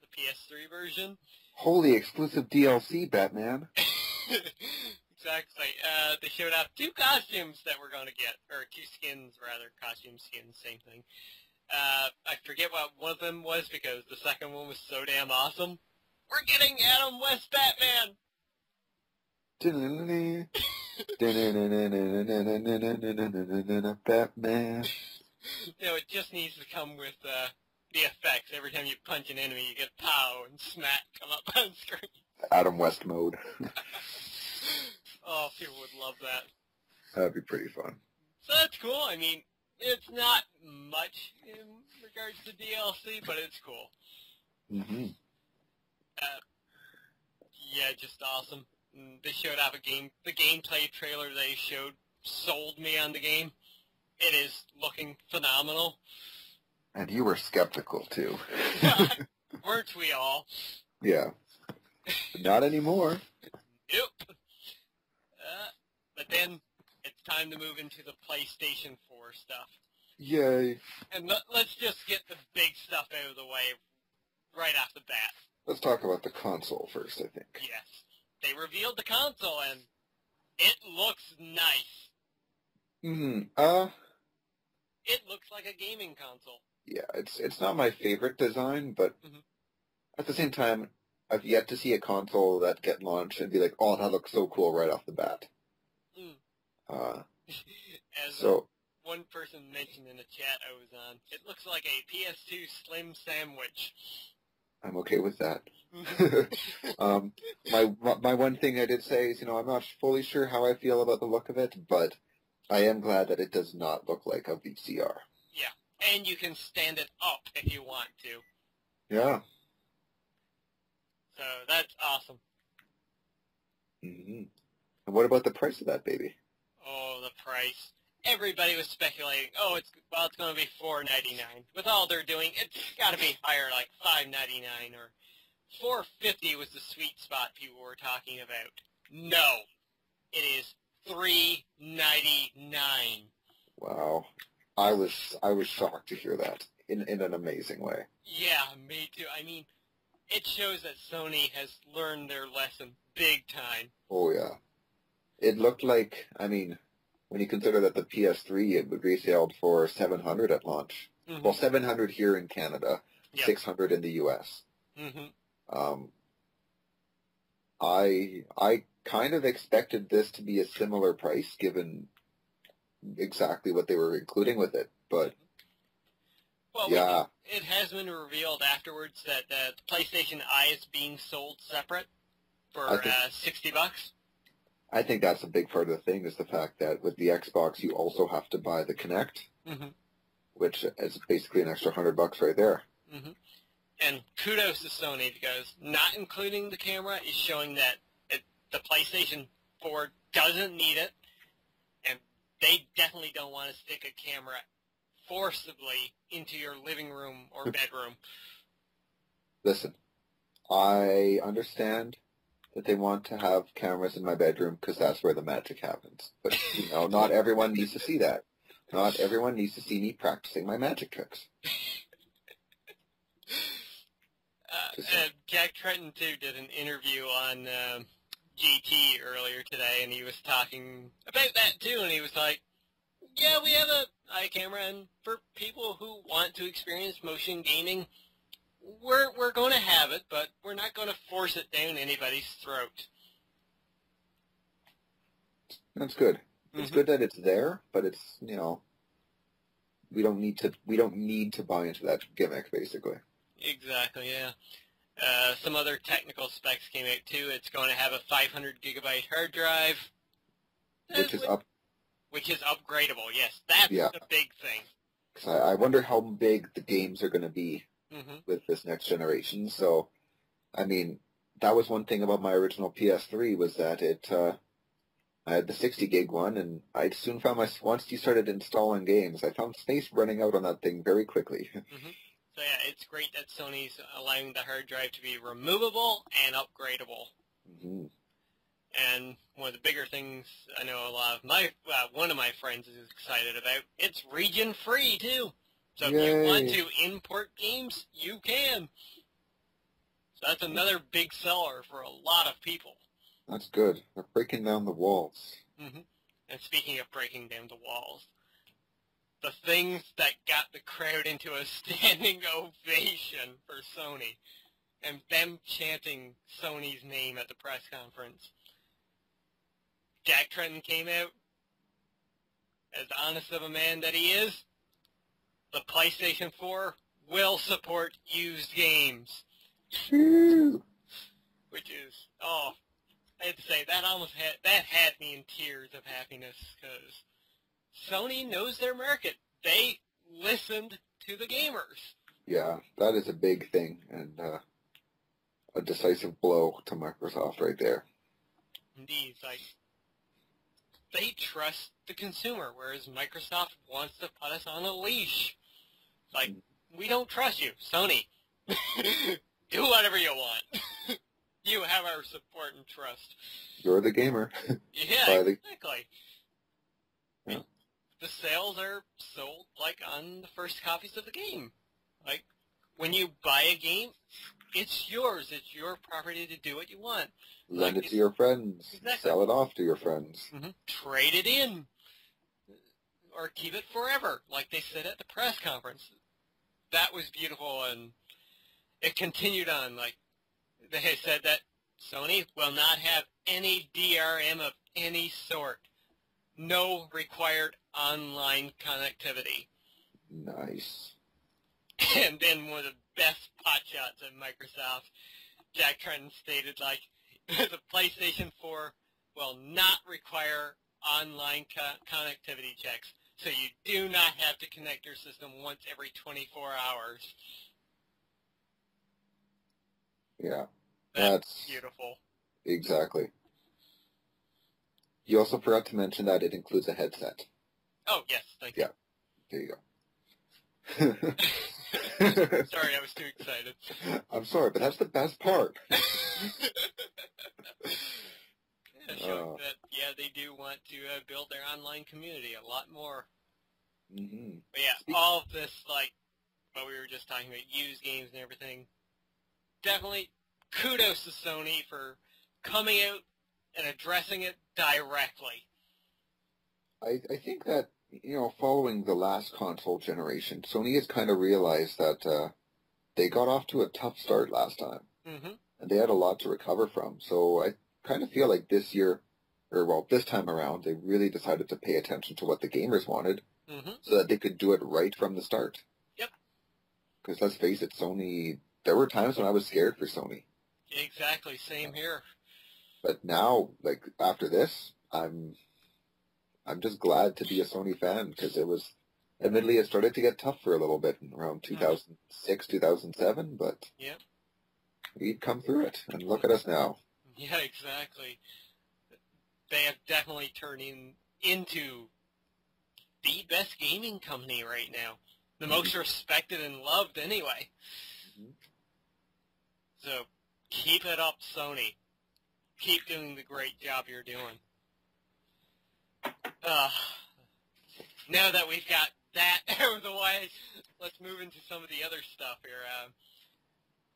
the PS3 version. Holy exclusive DLC, Batman. Exactly. They showed off two costumes that we're going to get, or two skins, rather. Costume, skins, same thing. I forget what one of them was because the second one was so damn awesome. We're getting Adam West Batman! Batman. No, it just needs to come with the effects. Every time you punch an enemy, you get pow and smack come up on screen. Adam West mode. Oh, people would love that. That'd be pretty fun. So that's cool. I mean, it's not much in regards to DLC, but it's cool. Mm-hmm. Yeah, just awesome. They showed off a game. The gameplay trailer they showed sold me on the game. It is looking phenomenal. And you were skeptical, too. Weren't we all? Yeah. Not anymore. Nope. But then it's time to move into the PlayStation 4 stuff. Yay. And let's just get the big stuff out of the way right off the bat. Let's talk about the console first, I think. Yes. They revealed the console, and it looks nice. Mm-hmm. It looks like a gaming console. Yeah, it's not my favorite design, but at the same time, I've yet to see a console that get launched and be like, oh, that looks so cool right off the bat. Mm. One person mentioned in a chat I was on, it looks like a PS2 Slim sandwich. I'm okay with that. My one thing I did say is, you know, I'm not fully sure how I feel about the look of it, but I am glad that it does not look like a VCR. Yeah, and you can stand it up if you want to. Yeah. So that's awesome. Mm-hmm. And what about the price of that baby? Oh, the price. Everybody was speculating, oh, it's going to be $4.99. With all they're doing, it's got to be higher, like $5.99 or $4.50 was the sweet spot people were talking about. No, it is $3.99. Wow, I was shocked to hear that in an amazing way. Yeah, me too. I mean, it shows that Sony has learned their lesson big time. Oh yeah, it looked like, I mean, when you consider that the PS3 it would resell for $700 at launch. Mm-hmm. Well, $700 here in Canada, yep. $600 in the US. Mm-hmm. I kind of expected this to be a similar price given exactly what they were including with it, but well, yeah. It has been revealed afterwards that the PlayStation Eye is being sold separate for $60. I think that's a big part of the thing is the fact that with the Xbox you also have to buy the Kinect, which is basically an extra $100 right there. Mm-hmm. And kudos to Sony because not including the camera is showing that the PlayStation 4 doesn't need it, and they definitely don't want to stick a camera forcibly into your living room or bedroom. Listen, I understand that they want to have cameras in my bedroom because that's where the magic happens. But, you know, not everyone needs to see that. Not everyone needs to see me practicing my magic tricks. Jack Tretton, too, did an interview on GT earlier today, and he was talking about that, too, and he was like, yeah, we have a iCamera, and for people who want to experience motion gaming, we're going to have it, but we're not going to force it down anybody's throat. That's good. It's good that it's there, but it's, you know, we don't need to buy into that gimmick, basically. Exactly, yeah. Some other technical specs came out too. It's going to have a 500 GB hard drive, which is upgradable. Yes, that's the big thing. Because I wonder how big the games are going to be with this next generation. So, I mean, that was one thing about my original PS3 was that it. I had the 60 GB one, and I soon found my once you started installing games, I found space running out on that thing very quickly. So yeah, it's great that Sony's allowing the hard drive to be removable and upgradable. And one of the bigger things I know a lot of one of my friends is excited about, it's region free too. So if you want to import games, you can. So that's another big seller for a lot of people. That's good. They're breaking down the walls. And speaking of breaking down the walls, the things that got the crowd into a standing ovation for Sony, and them chanting Sony's name at the press conference. Jack Tretton came out, as honest of a man that he is, the PlayStation 4 will support used games. Which is, oh, I had to say, that had me in tears of happiness, because Sony knows their market. They listened to the gamers. Yeah, that is a big thing, and a decisive blow to Microsoft right there. Indeed. Like, they trust the consumer, whereas Microsoft wants to put us on a leash. Like, we don't trust you, Sony. Do whatever you want. You have our support and trust. You're the gamer. Yeah, exactly. Yeah. The sales are sold, like, on the first copies of the game. Like, when you buy a game, it's yours. It's your property to do what you want. Lend it to your friends. Exactly. Sell it off to your friends. Trade it in. Or keep it forever, like they said at the press conference. That was beautiful, and it continued on, like, they said that Sony will not have any DRM of any sort. No required online connectivity. Nice. And then one of the best potshots at Microsoft, Jack Tretton stated, like, the PlayStation 4 will not require online connectivity checks, so you do not have to connect your system once every 24 hours. Yeah. That's beautiful. Exactly. You also forgot to mention that it includes a headset. Oh, yes, thank you. There you go. Sorry, I was too excited. I'm sorry, but that's the best part. Yeah, they do want to build their online community a lot more. But yeah, all of this, like, what we were just talking about, used games and everything, definitely kudos to Sony for coming out and addressing it directly. I think that, you know, following the last console generation, Sony has kind of realized that they got off to a tough start last time. And they had a lot to recover from. So I kind of feel like this year, or well, this time around, they really decided to pay attention to what the gamers wanted so that they could do it right from the start. Yep. Because let's face it, Sony, there were times when I was scared for Sony. Exactly, same here. But now, like, after this, I'm just glad to be a Sony fan, because it was, admittedly, it started to get tough for a little bit around 2006, 2007, but we've come through it, and look at us now. Yeah, exactly. They have definitely turned into the best gaming company right now. The most respected and loved, anyway. So, keep it up, Sony. Keep doing the great job you're doing. Now that we've got that out of the way, let's move into some of the other stuff here.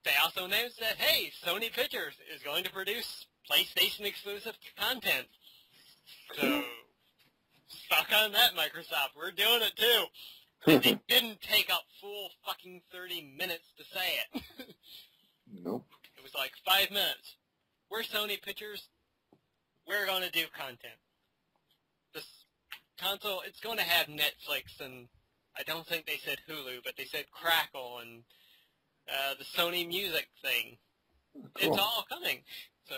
They also announced that, hey, Sony Pictures is going to produce PlayStation-exclusive content. So, suck on that, Microsoft. We're doing it, too. And it didn't take up full fucking 30 minutes to say it. Nope. It was like 5 minutes. We're Sony Pictures. We're going to do content. This console, it's going to have Netflix and I don't think they said Hulu, but they said Crackle and the Sony Music thing. Cool. It's all coming. So,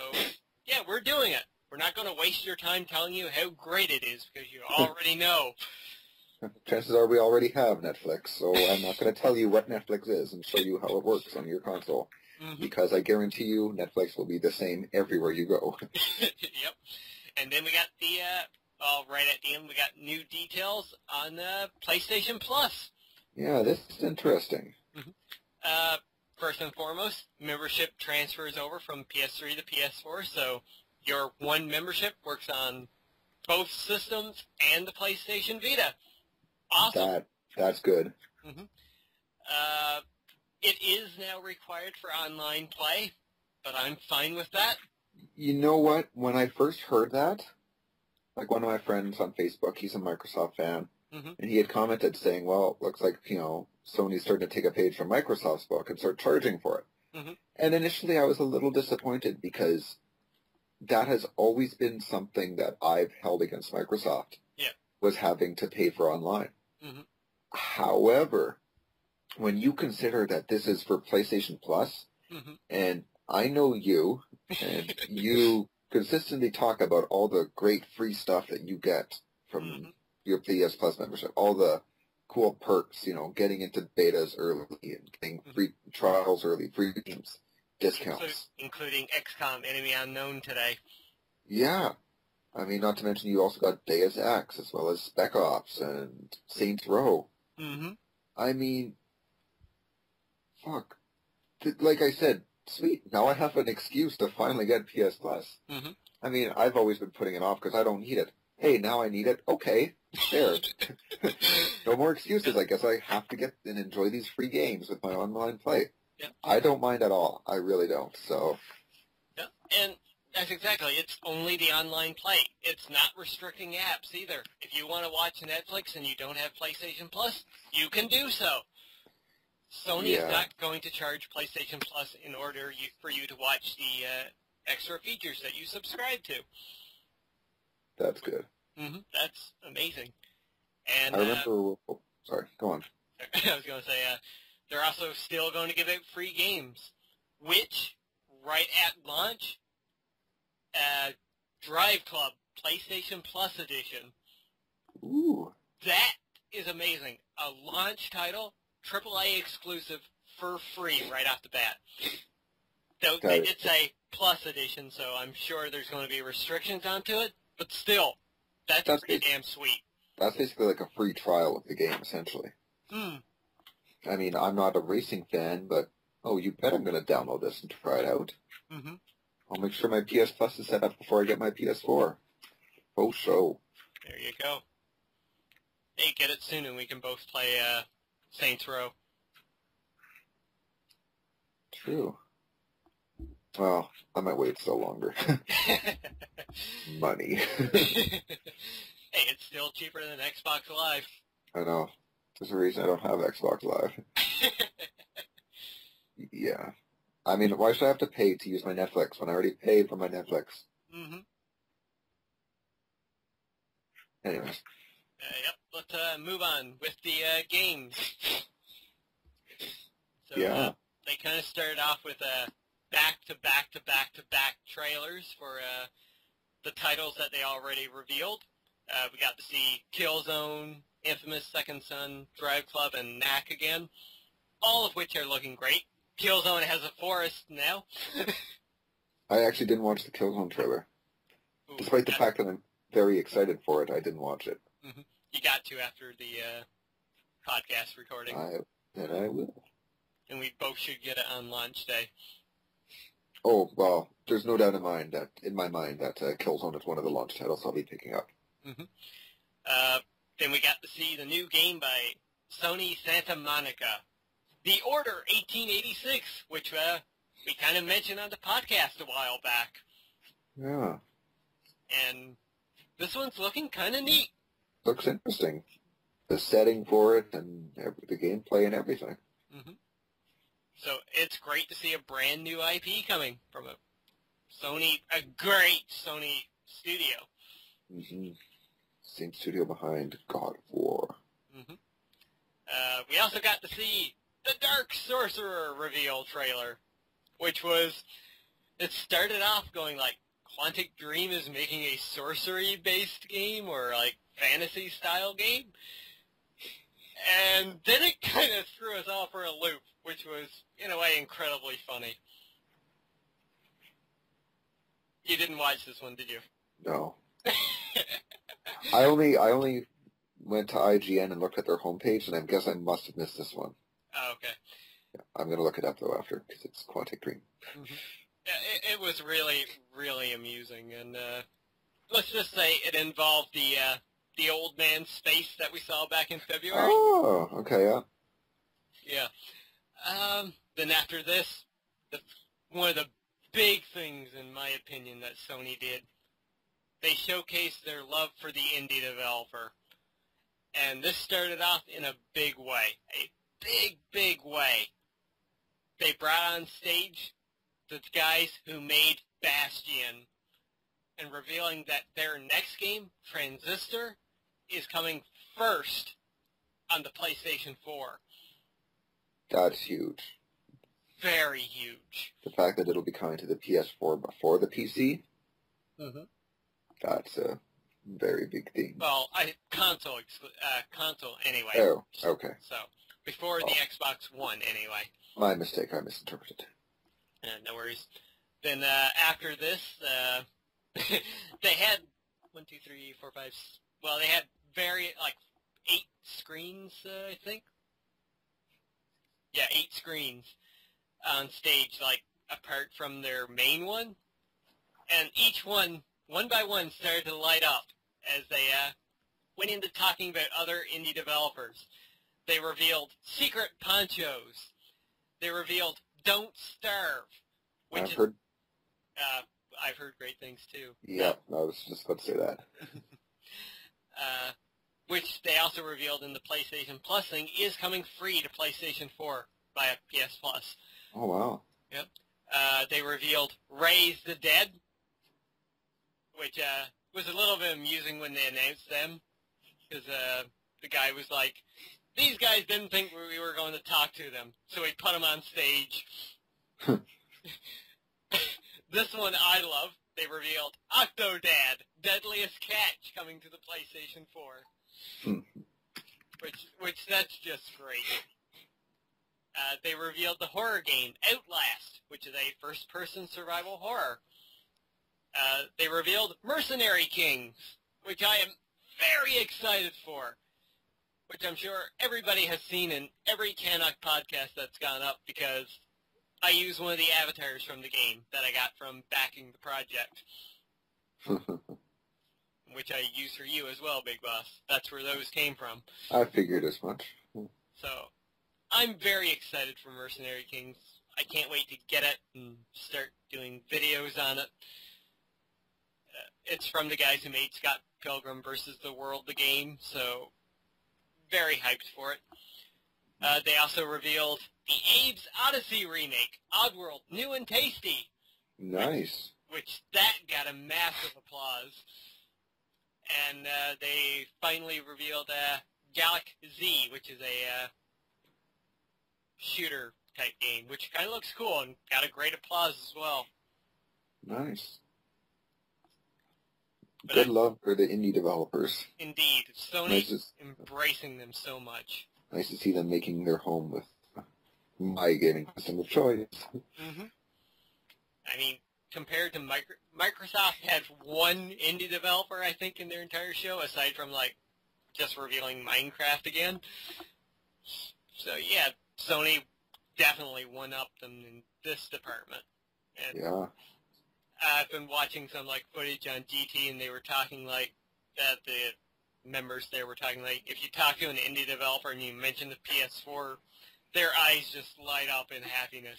yeah, we're doing it. We're not going to waste your time telling you how great it is because you already know. Chances are we already have Netflix, so I'm not going to tell you what Netflix is and show you how it works on your console. Mm-hmm. Because I guarantee you Netflix will be the same everywhere you go. Yep. And then we got the, right at the end, we got new details on PlayStation Plus. Yeah, this is interesting. Mm-hmm. First and foremost, membership transfers over from PS3 to PS4, so your one membership works on both systems and the PlayStation Vita. Awesome. That's good. Mm-hmm. It is now required for online play, but I'm fine with that. You know what? When I first heard that, like one of my friends on Facebook, he's a Microsoft fan, mm-hmm. and he had commented saying, well, it looks like, you know, Sony's starting to take a page from Microsoft's book and start charging for it. Mm-hmm. And initially I was a little disappointed because that has always been something that I've held against Microsoft. Yeah. Was having to pay for online. Mm-hmm. However, when you consider that this is for PlayStation Plus, mm-hmm. and I know you, and you consistently talk about all the great free stuff that you get from mm-hmm. your PS Plus membership, all the cool perks, you know, getting into betas early, and getting mm-hmm. free trials early, free games, discounts. Including XCOM, Enemy Unknown today. Yeah. I mean, not to mention you also got Deus Ex, as well as Spec Ops and Saints Row. Mm-hmm. I mean, fuck. Like I said, sweet, now I have an excuse to finally get PS Plus. Mm-hmm. I mean, I've always been putting it off because I don't need it. Hey, now I need it. Okay, there. No more excuses. I guess I have to get and enjoy these free games with my online play. Yeah. I don't mind at all. I really don't. So. Yeah. And that's exactly. It's only the online play. It's not restricting apps either. If you want to watch Netflix and you don't have PlayStation Plus, you can do so. Sony is not going to charge PlayStation Plus in order for you to watch the extra features that you subscribe to. That's good. Mm-hmm. That's amazing. And I remember. Oh, sorry, go on. I was going to say they're also still going to give out free games, which right at launch. Drive Club PlayStation Plus Edition. Ooh. That is amazing. A launch title, AAA exclusive, for free right off the bat. So they did say Plus Edition, so I'm sure there's going to be restrictions onto it, but still, that's pretty damn sweet. That's basically like a free trial of the game, essentially. Hmm. I mean, I'm not a racing fan, but, oh, you bet I'm going to download this and try it out. Mm-hmm. I'll make sure my PS Plus is set up before I get my PS4. Oh, so. There you go. Hey, get it soon and we can both play Saints Row. True. Well, I might wait still longer. Money. Hey, it's still cheaper than Xbox Live. I know. There's a reason I don't have Xbox Live. Yeah. I mean, why should I have to pay to use my Netflix when I already paid for my Netflix? Mm-hmm. Anyways. Yep, let's move on with the games. So, yeah. They kind of started off with back-to-back-to-back-to-back trailers for the titles that they already revealed. We got to see Killzone, Infamous Second Son, Drive Club, and Knack again, all of which are looking great. Killzone has a forest now. I actually didn't watch the Killzone trailer. Ooh, despite the fact that I'm very excited for it, I didn't watch it. Mm-hmm. You got to after the podcast recording. I will. And we both should get it on launch day. Oh, well, there's no doubt in my mind that Killzone is one of the launch titles I'll be picking up. Mm-hmm. Then we got to see the new game by Sony Santa Monica, The Order 1886, which we kind of mentioned on the podcast a while back. Yeah. And this one's looking kind of neat. Looks interesting. The setting for it and the gameplay and everything. Mm-hmm. So it's great to see a brand new IP coming from a great Sony studio. Mm-hmm. Same studio behind God of War. Mm-hmm. We also got to see the Dark Sorcerer reveal trailer, which was, it started off going like, Quantic Dream is making a sorcery-based game or like fantasy-style game. And then it kind of threw us all for a loop, which was, in a way, incredibly funny. You didn't watch this one, did you? No. I only went to IGN and looked at their homepage, and I guess I must have missed this one. Oh, okay. Yeah, I'm going to look it up, though, after, because it's Quantic Dream. Mm-hmm. Yeah, it was really, really amusing, and let's just say it involved the old man's face that we saw back in February. Oh, okay, yeah. Yeah. Then after this, one of the big things, in my opinion, that Sony did, they showcased their love for the indie developer. And this started off in a big way. A big, big way. They brought on stage the guys who made Bastion, and revealing that their next game, Transistor, is coming first on the PlayStation 4. That's huge. Very huge. The fact that it'll be coming to the PS4 before the PC? Mm-hmm. That's a very big thing. Well, console anyway. Oh, okay. So, before the Xbox One anyway. My mistake, I misinterpreted. No worries. Then after this, they had 1, 2, 3, 4, 5. Well, they had like 8 screens, I think. Yeah, 8 screens on stage, like apart from their main one, and each one, one by one, started to light up as they went into talking about other indie developers. They revealed Secret Ponchos. They revealed Don't Starve, which I've heard great things, too. Yeah, I was just about to say that. Which they also revealed in the PlayStation Plus thing is coming free to PlayStation 4 via PS Plus. Oh, wow. Yep. They revealed Raise the Dead, which was a little bit amusing when they announced them, because the guy was like, these guys didn't think we were going to talk to them, so we put them on stage. This one I love. They revealed Octodad, Deadliest Catch, coming to the PlayStation 4. Which that's just great. They revealed the horror game Outlast, which is a first-person survival horror. They revealed Mercenary Kings, which I am very excited for, which I'm sure everybody has seen in every CanUK podcast that's gone up, because I use one of the avatars from the game that I got from backing the project, which I use for you as well, Big Boss. That's where those came from. I figured as much. So, I'm very excited for Mercenary Kings. I can't wait to get it and start doing videos on it. It's from the guys who made Scott Pilgrim vs. the World, the game, so very hyped for it. They also revealed the Abe's Odyssey remake, Oddworld, New and Tasty. Nice. Which that got a massive applause. And they finally revealed Gallic Z, which is a shooter-type game, which kind of looks cool and got a great applause as well. Nice. But good love for the indie developers. Indeed. Sony is embracing them so much. Nice to see them making their home with my gaming system of choice. Mm-hmm. I mean, compared to Microsoft had one indie developer, I think, in their entire show, aside from, like, just revealing Minecraft again. So, yeah, Sony definitely one-upped them in this department. And yeah. I've been watching some, like, footage on GT, and they were talking, like, that the members there were talking, like, if you talk to an indie developer and you mention the PS4, their eyes just light up in happiness.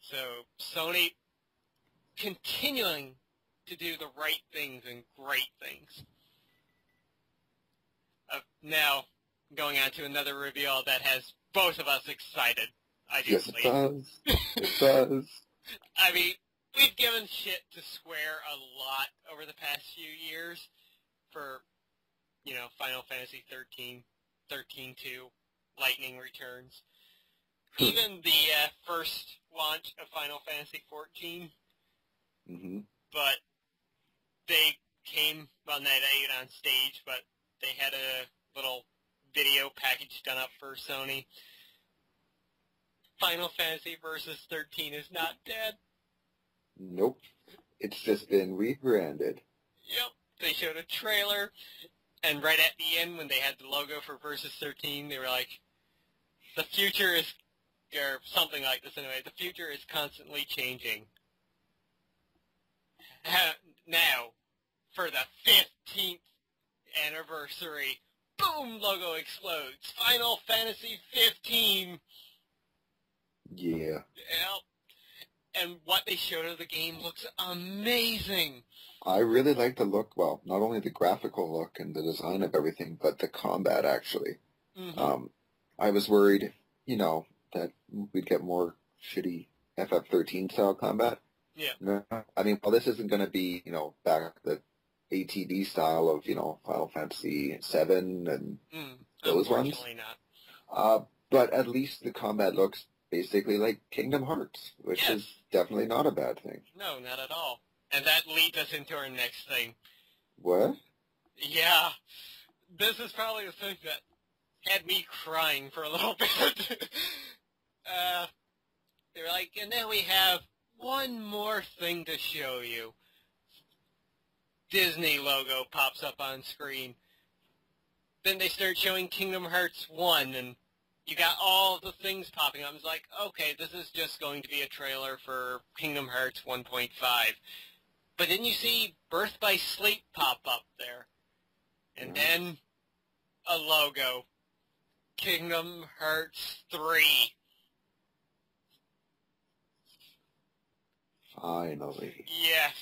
So, Sony continuing to do the right things and great things. Now, going on to another reveal that has both of us excited. I do believe. Yes, it does. It does. I mean, we've given shit to Square a lot over the past few years for, you know, Final Fantasy XIII, XIII-2, Lightning Returns. Even the first launch of Final Fantasy XIV. Mm-hmm. But they came, well, not on stage, but they had a little video package done up for Sony. Final Fantasy versus 13 is not dead. Nope. It's just been rebranded. Yep. They showed a trailer, and right at the end when they had the logo for versus 13, they were like, the future is, or something like this anyway, the future is constantly changing. Now, for the 15th anniversary, boom, logo explodes. Final Fantasy XV. Yeah. Yep. And what they showed of the game looks amazing. I really like the look, well, not only the graphical look and the design of everything, but the combat, actually. Mm-hmm. I was worried, you know, that we'd get more shitty FF13-style combat. Yeah. No, I mean, well, this isn't going to be, you know, back the ATD style of, you know, Final Fantasy VII and those ones. Unfortunately not. But at least the combat looks basically like Kingdom Hearts, which is definitely not a bad thing. No, not at all. And that leads us into our next thing. What? Yeah. This is probably the thing that had me crying for a little bit. They were like, and then we have one more thing to show you. Disney logo pops up on screen. Then they start showing Kingdom Hearts 1, and you got all the things popping up. It's like, okay, this is just going to be a trailer for Kingdom Hearts 1.5. But then you see Birth by Sleep pop up there. And then a logo. Kingdom Hearts 3. Finally. Yes.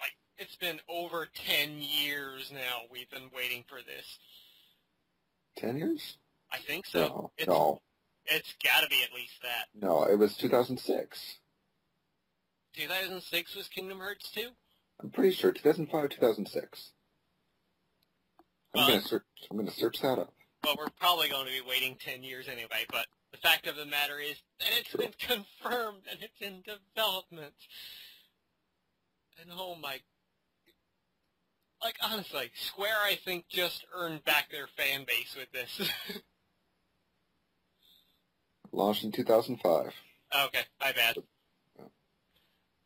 Like, it's been over 10 years now we've been waiting for this. 10 years? I think so. No, it's got to be at least that. No, it was 2006. 2006 was Kingdom Hearts 2? I'm pretty sure. 2005, 2006. I'm going to search that up. Well, we're probably going to be waiting 10 years anyway, but the fact of the matter is that it's been confirmed and it's in development. And oh my... Like, honestly, Square, I think, just earned back their fan base with this. Launched in 2005. Okay, my bad.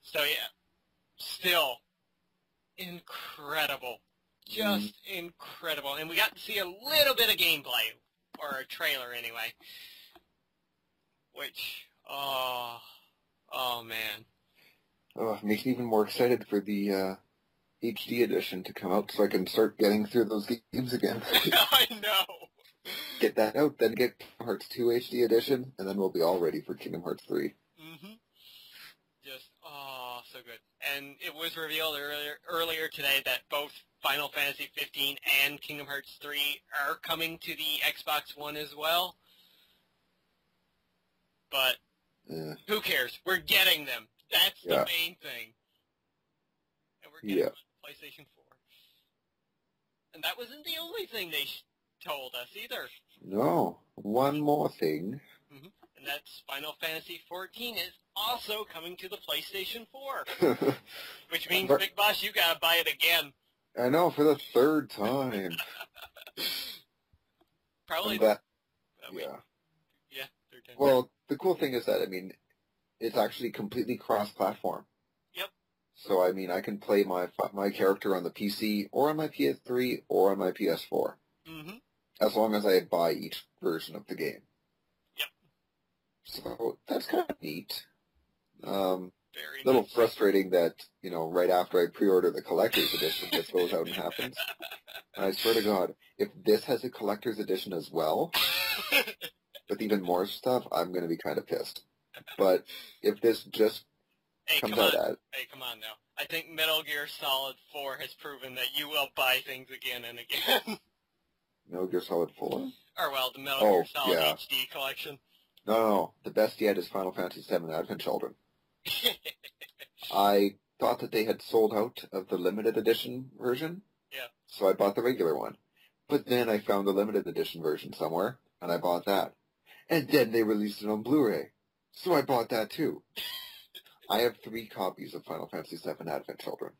So yeah, still incredible, just incredible, and we got to see a little bit of gameplay, or a trailer anyway. Which, oh man, it makes me even more excited for the HD edition to come out, so I can start getting through those games again. I know. Get that out, then get Kingdom Hearts 2 HD edition, and then we'll be all ready for Kingdom Hearts 3. Mm-hmm. Just, oh, so good. And it was revealed earlier today that both Final Fantasy XV and Kingdom Hearts 3 are coming to the Xbox One as well. But who cares? We're getting them. That's the main thing. And we're getting them on PlayStation 4. And that wasn't the only thing they told us either. No, one more thing. Mm-hmm. And that's Final Fantasy XIV is also coming to the PlayStation 4. Which means, Big Boss, you gotta buy it again. I know, for the third time. Probably. Yeah, third time. Well, the cool thing is that, I mean, it's actually completely cross-platform. Yep. So, I mean, I can play my character on the PC, or on my PS3, or on my PS4. Mm-hmm. As long as I buy each version of the game. Yep. So, that's kind of neat. Very little nice. Frustrating that, you know, right after I pre-order the collector's edition, this goes out and happens. And I swear to God, if this has a collector's edition as well, with even more stuff, I'm going to be kind of pissed. But if this just come on now. I think Metal Gear Solid 4 has proven that you will buy things again and again. Metal Gear Solid 4? Or, well, the Metal Gear Solid HD collection. No, the best yet is Final Fantasy VII Advent Children. I thought that they had sold out of the limited edition version, so I bought the regular one. But then I found the limited edition version somewhere, and I bought that. And then they released it on Blu-ray, so I bought that too. I have 3 copies of Final Fantasy VII Advent Children.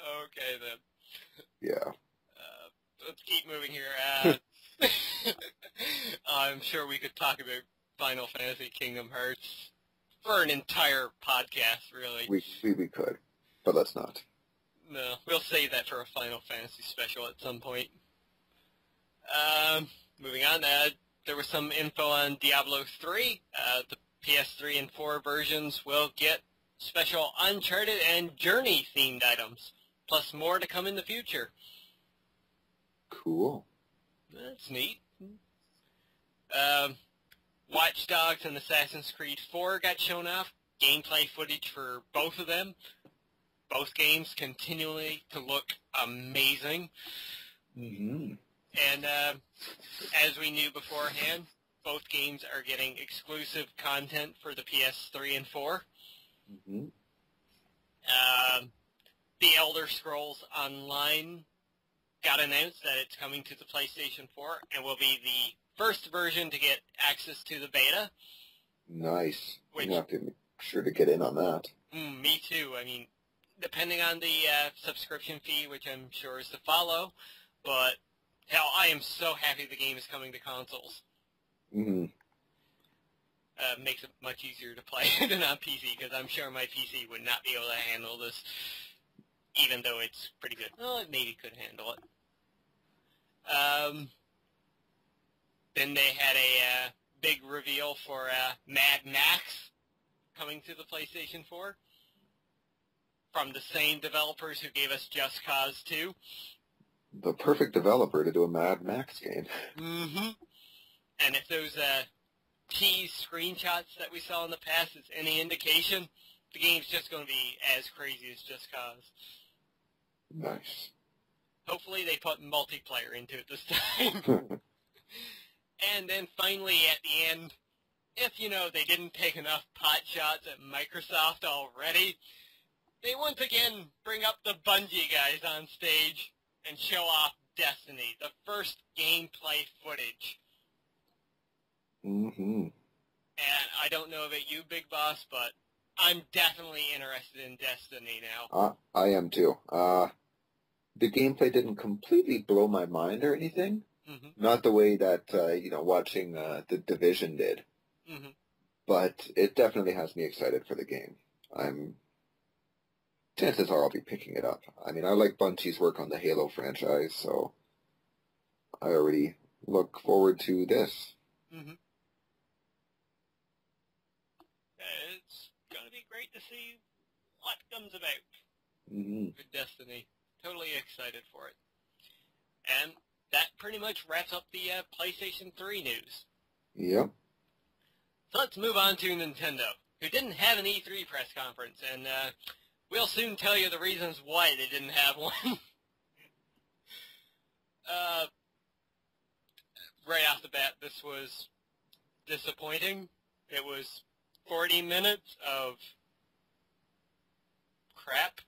Okay, then. Yeah. Let's keep moving here. I'm sure we could talk about Final Fantasy Kingdom Hearts for an entire podcast, really. We could, but let's not. No, we'll save that for a Final Fantasy special at some point. Moving on, there was some info on Diablo 3. The PS3 and 4 versions will get special Uncharted and Journey-themed items, plus more to come in the future. Cool. That's neat. Watch Dogs and Assassin's Creed IV got shown off. Gameplay footage for both of them. Both games continually to look amazing. Mm-hmm. And as we knew beforehand, both games are getting exclusive content for the PS3 and 4. Mm-hmm. The Elder Scrolls Online got announced that it's coming to the PlayStation 4 and will be the first version to get access to the beta. Nice. Which, you have to be sure to get in on that. Me too. I mean, depending on the subscription fee, which I'm sure is to follow, but hell, I am so happy the game is coming to consoles. Mm-hmm. Makes it much easier to play than on PC, because I'm sure my PC would not be able to handle this, even though it's pretty good. Well, it maybe could handle it. Then they had a big reveal for Mad Max coming to the PlayStation 4 from the same developers who gave us Just Cause 2. The perfect developer to do a Mad Max game. Mm-hmm. And if those tease screenshots that we saw in the past is any indication, the game's just going to be as crazy as Just Cause. Nice. Hopefully they put multiplayer into it this time. And then finally at the end, if you know they didn't take enough pot shots at Microsoft already, they once again bring up the Bungie guys on stage and show off Destiny, the first gameplay footage. Mm-hmm. And I don't know about you, Big Boss, but I'm definitely interested in Destiny now. I am too. The gameplay didn't completely blow my mind or anything. Mm-hmm. Not the way that, you know, watching The Division did. Mm-hmm. But it definitely has me excited for the game. Chances are I'll be picking it up. I mean, I like Bungie's work on the Halo franchise, so I already look forward to this. Mm-hmm. It's going to be great to see what comes about with Destiny. Totally excited for it. And that pretty much wraps up the PlayStation 3 news. Yep. So let's move on to Nintendo, who didn't have an E3 press conference, and we'll soon tell you the reasons why they didn't have one. Right off the bat, this was disappointing. It was 40 minutes of crap.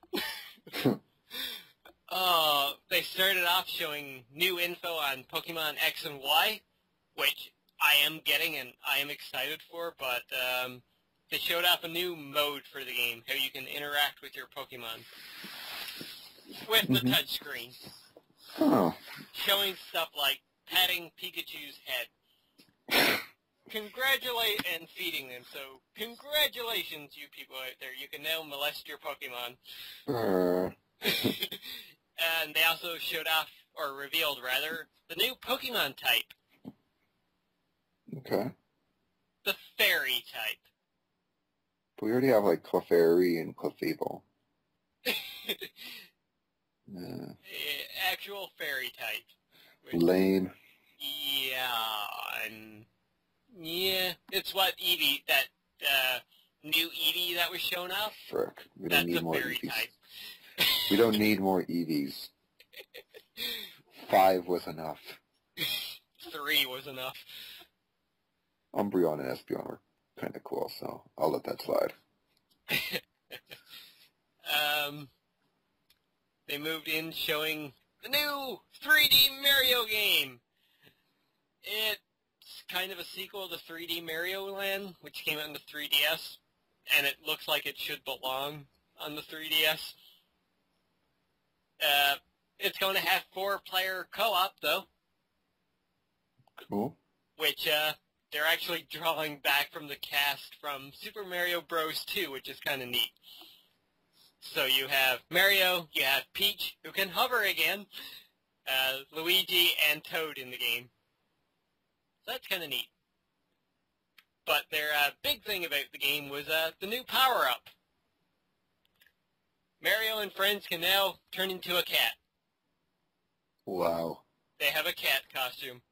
They started off showing new info on Pokemon X and Y, which I am getting and I am excited for, but they showed off a new mode for the game, how you can interact with your Pokemon with the touchscreen. Oh. Showing stuff like patting Pikachu's head. And feeding them. So, congratulations, you people out there. You can now molest your Pokemon. And they also showed off, or revealed rather, the new Pokemon type. Okay. The fairy type. But we already have, like, Clefairy and Clefable. Yeah. Actual fairy type. Lame. Yeah, and... yeah, it's what Eevee, that new Eevee that was shown up. Frick, we don't need more Eevees. We don't need more Eevees. 5 was enough. 3 was enough. Umbreon and Espeon were kind of cool, so I'll let that slide. They moved in showing the new 3D Mario game. It's kind of a sequel to 3D Mario Land, which came out on the 3DS, and it looks like it should belong on the 3DS. It's going to have 4-player co-op, though. Cool. Which, they're actually drawing back from the cast from Super Mario Bros. 2, which is kind of neat. So you have Mario, you have Peach, who can hover again, Luigi, and Toad in the game. So that's kind of neat. But their big thing about the game was the new power-up. Mario and friends can now turn into a cat. Wow. They have a cat costume.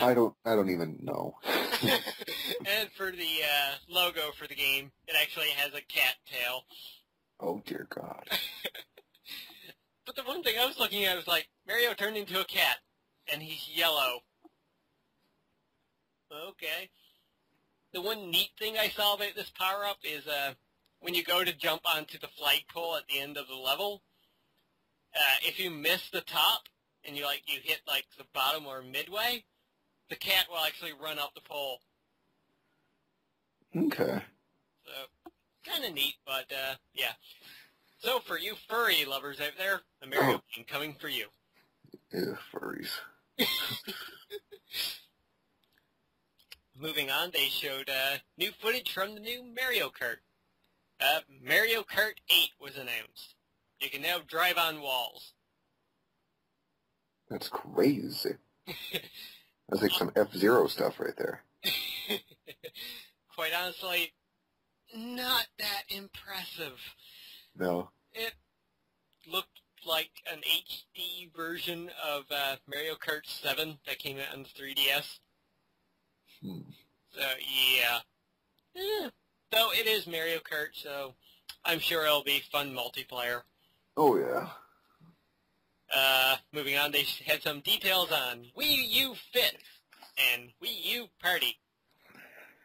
And I don't even know. And for the logo for the game, it actually has a cat tail. Oh, dear God. But the one thing I was looking at was like, Mario turned into a cat, and he's yellow. Okay. The one neat thing I saw about this power-up is when you go to jump onto the flagpole at the end of the level, if you miss the top, and you hit like the bottom or midway, the cat will actually run up the pole. Okay. So, kind of neat, but, yeah. So, for you furry lovers out there, a Mario game coming for you. Yeah, furries. Moving on, they showed new footage from the new Mario Kart. Mario Kart 8 was announced. You can now drive on walls. That's crazy. That's like some F-Zero stuff right there. Quite honestly, not that impressive. No. It looked like an HD version of Mario Kart 7 that came out on the 3DS. So, yeah. Though it is Mario Kart, so I'm sure it'll be fun multiplayer. Oh, yeah. Moving on, they had some details on Wii U Fit and Wii U Party.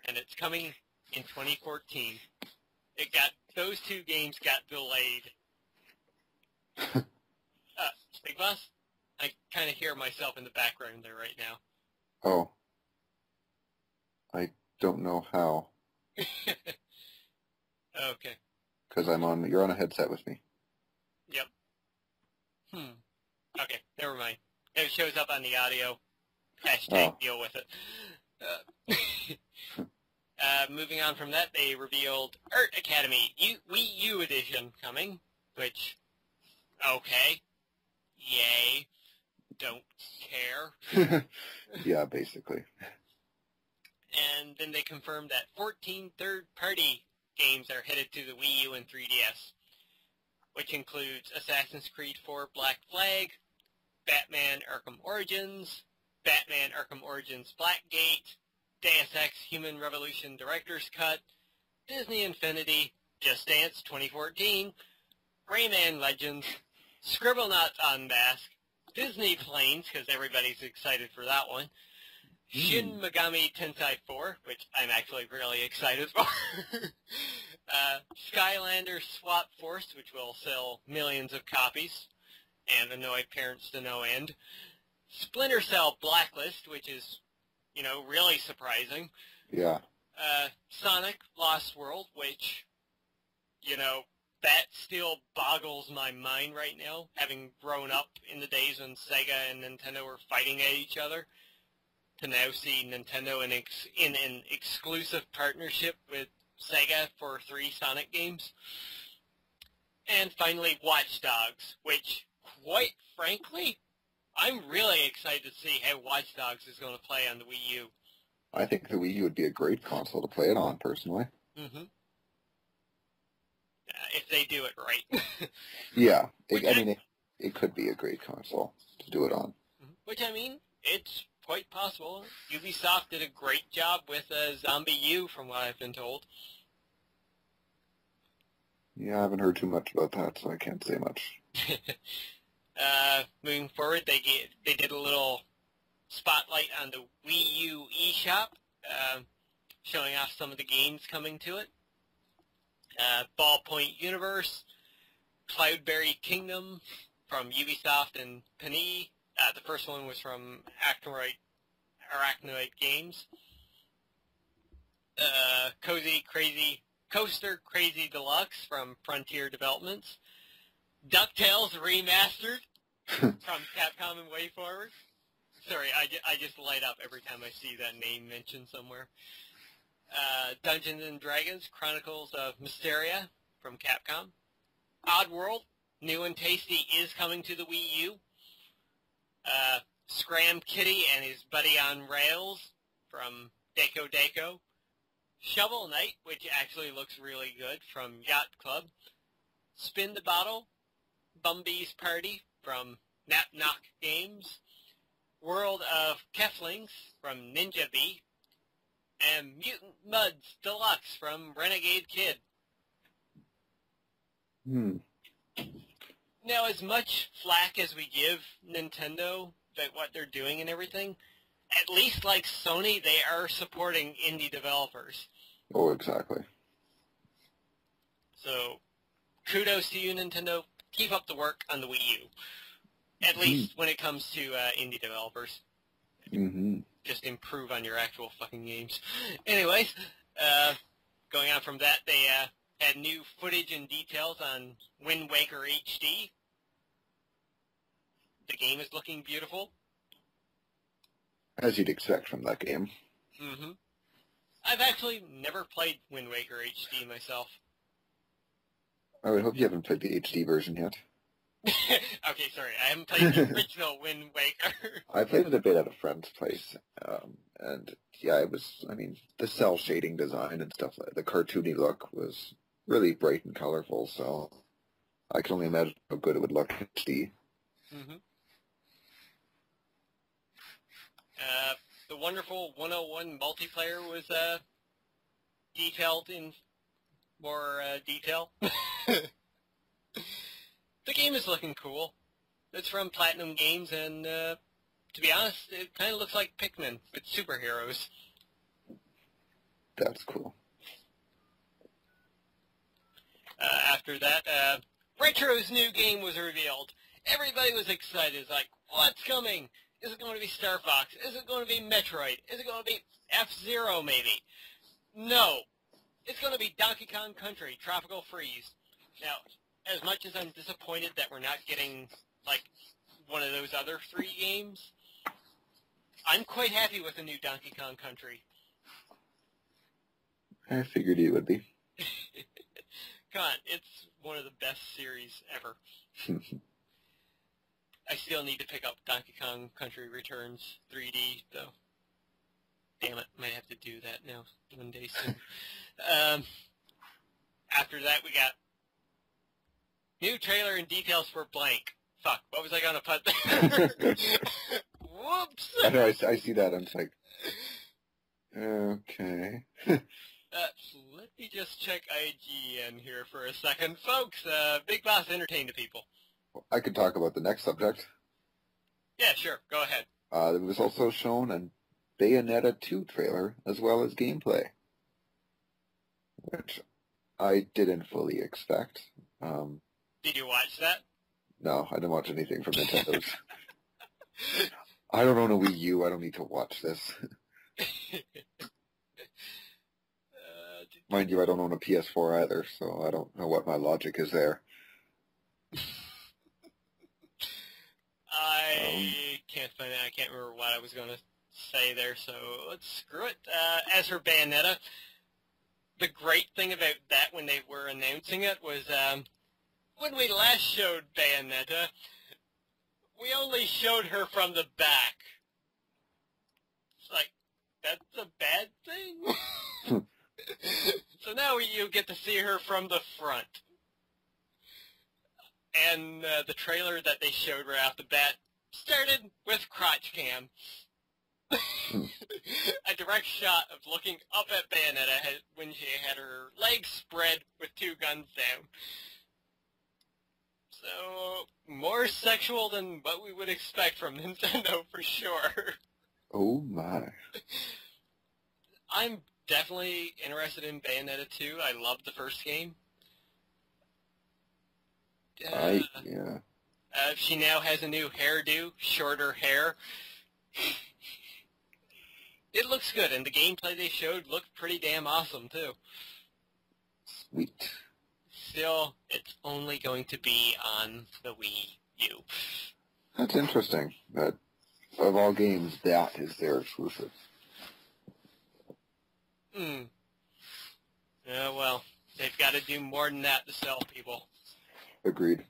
And it's coming in 2014. Those two games got delayed. Big Boss, I kind of hear myself in the background there right now. Oh. I don't know how. Okay. Because you're on a headset with me. Yep. Okay, never mind. It shows up on the audio. Hashtag deal with it. Moving on from that, they revealed Art Academy Wii U Edition coming, which, okay, yay, don't care. Yeah, basically. And then they confirmed that 14 third-party games are headed to the Wii U and 3DS, which includes Assassin's Creed IV Black Flag, Batman Arkham Origins, Batman Arkham Origins Blackgate, Deus Ex Human Revolution Director's Cut, Disney Infinity, Just Dance 2014, Rayman Legends, Scribblenauts Unmasked, Disney Planes, because everybody's excited for that one, Shin Megami Tensei 4, which I'm actually really excited for, Skylanders Swap Force, which will sell millions of copies, and annoy parents to no end, Splinter Cell Blacklist, which is, you know, really surprising. Yeah. Sonic Lost World, which, you know, that still boggles my mind right now, having grown up in the days when Sega and Nintendo were fighting at each other, to now see Nintendo in an exclusive partnership with Sega for 3 Sonic games. And finally, Watch Dogs, which, quite frankly, I'm really excited to see how Watch Dogs is going to play on the Wii U. I think the Wii U would be a great console to play it on, personally. Mm-hmm. If they do it right. Yeah. It could be a great console to do it on. Which, I mean, it's quite possible. Ubisoft did a great job with Zombie U, from what I've been told. Yeah, I haven't heard too much about that, so I can't say much. Moving forward, they did a little spotlight on the Wii U eShop, showing off some of the games coming to it. Ballpoint Universe, Cloudberry Kingdom from Ubisoft and Panini. The first one was from Arachnoid Games. Coaster Crazy Deluxe from Frontier Developments. DuckTales Remastered from Capcom and WayForward. Sorry, I just light up every time I see that name mentioned somewhere. Dungeons and Dragons Chronicles of Mysteria from Capcom. Oddworld, new and tasty, is coming to the Wii U. Scram Kitty and his buddy on rails from Deco Deco. Shovel Knight, which actually looks really good, from Yacht Club. Spin the Bottle, Bumby's Party from Nap Knock Games. World of Keflings from Ninja Bee. And Mutant Muds Deluxe from Renegade Kid. Now, as much flack as we give Nintendo about what they're doing and everything, at least like Sony, they are supporting indie developers. Oh, exactly. So, kudos to you, Nintendo. Keep up the work on the Wii U. At least when it comes to indie developers. Mm-hmm. Just improve on your actual fucking games. Anyways, going on from that, they had new footage and details on Wind Waker HD. The game is looking beautiful. As you'd expect from that game. Mm-hmm. I've actually never played Wind Waker HD myself. I would hope you haven't played the HD version yet. Okay, sorry, I haven't played the original Wind Waker. I played it a bit at a friend's place, and yeah, it was, I mean, the cell shading design and stuff, the cartoony look was really bright and colorful, so I can only imagine how good it would look in HD. Mm-hmm. The wonderful 101 multiplayer was detailed in more detail. The game is looking cool. It's from Platinum Games, and to be honest, it kind of looks like Pikmin, but superheroes. That's cool. After that, Retro's new game was revealed. Everybody was excited. It's like, what's coming? Is it going to be Star Fox? Is it going to be Metroid? Is it going to be F-Zero, maybe? No. It's going to be Donkey Kong Country, Tropical Freeze. Now, as much as I'm disappointed that we're not getting, like, one of those other three games, I'm quite happy with the new Donkey Kong Country. I figured you would be. God, it's one of the best series ever. I still need to pick up Donkey Kong Country Returns 3D, though. Damn it, might have to do that now one day soon. After that, we got new trailer and details for blank. Fuck, what was I gonna put there? Whoops! I know, I see that, I'm just like, okay. Let me just check IGN here for a second. Folks, Big Boss, entertain the people. I could talk about the next subject. Yeah, sure, go ahead. There was also shown a Bayonetta 2 trailer, as well as gameplay, which I didn't fully expect. Did you watch that? No, I didn't watch anything from Nintendo's. I don't own a Wii U. I don't need to watch this. Mind you, I don't own a PS4 either, so I don't know what my logic is there. I can't find out. I can't remember what I was going to say there, so let's screw it. As for Bayonetta, the great thing about that when they were announcing it was... when we last showed Bayonetta, we only showed her from the back. It's like, that's a bad thing. So now you get to see her from the front. And the trailer that they showed right off the bat started with crotch cam. A direct shot of looking up at Bayonetta when she had her legs spread with two guns down. So, more sexual than what we would expect from Nintendo, for sure. Oh my. I'm definitely interested in Bayonetta 2. I loved the first game. Yeah. She now has a new hairdo, shorter hair. It looks good, and the gameplay they showed looked pretty damn awesome, too. Sweet. Still, it's only going to be on the Wii U. That's interesting, but of all games, that is their exclusive. Hmm. Well, they've got to do more than that to sell people. Agreed.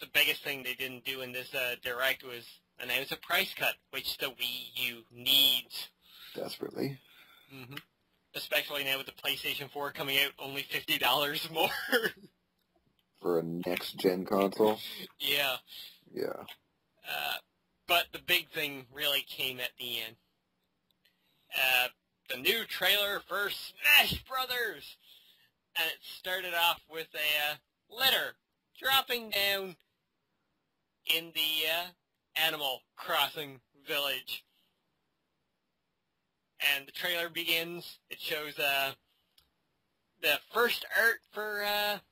The biggest thing they didn't do in this Direct was announce a price cut, which the Wii U needs. Desperately. Mm-hmm. Especially now with the PlayStation 4 coming out only $50 more. For a next-gen console? Yeah. Yeah. But the big thing really came at the end. The new trailer for Smash Brothers! And it started off with a letter dropping down in the Animal Crossing village. And the trailer begins. It shows the first art for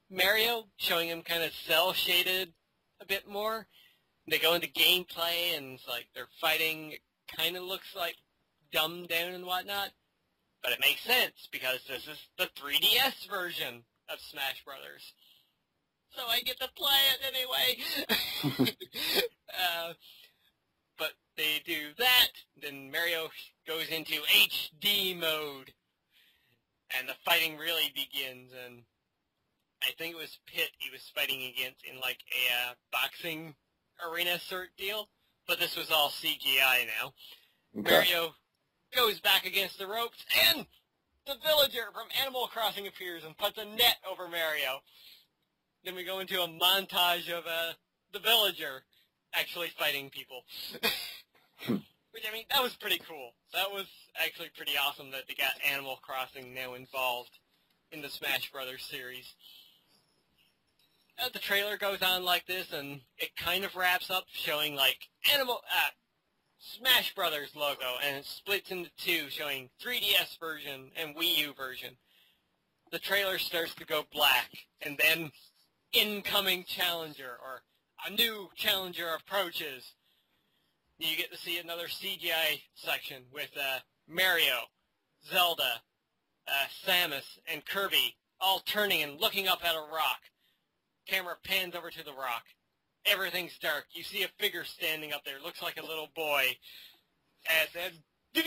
Mario, showing him kind of cel-shaded a bit more. They go into gameplay, and it's like they're fighting. It kind of looks like dumbed down and whatnot. But it makes sense, because this is the 3DS version of Smash Brothers. So I get to play it anyway! But they do that, then Mario goes into HD mode. And the fighting really begins, and I think it was Pitt he was fighting against in like a boxing arena sort deal. But this was all CGI now. Okay. Mario goes back against the ropes, and the villager from Animal Crossing appears and puts a net over Mario. Then we go into a montage of the villager actually fighting people. Which, I mean, that was pretty cool. That was actually pretty awesome that they got Animal Crossing now involved in the Smash Brothers series. The trailer goes on like this, and it kind of wraps up showing, like, Smash Brothers logo, and it splits into two, showing 3DS version and Wii U version. The trailer starts to go black, and then incoming challenger, or a new challenger approaches. You get to see another CGI section with Mario, Zelda, Samus, and Kirby all turning and looking up at a rock. Camera pans over to the rock. Everything's dark. You see a figure standing up there. Looks like a little boy. And then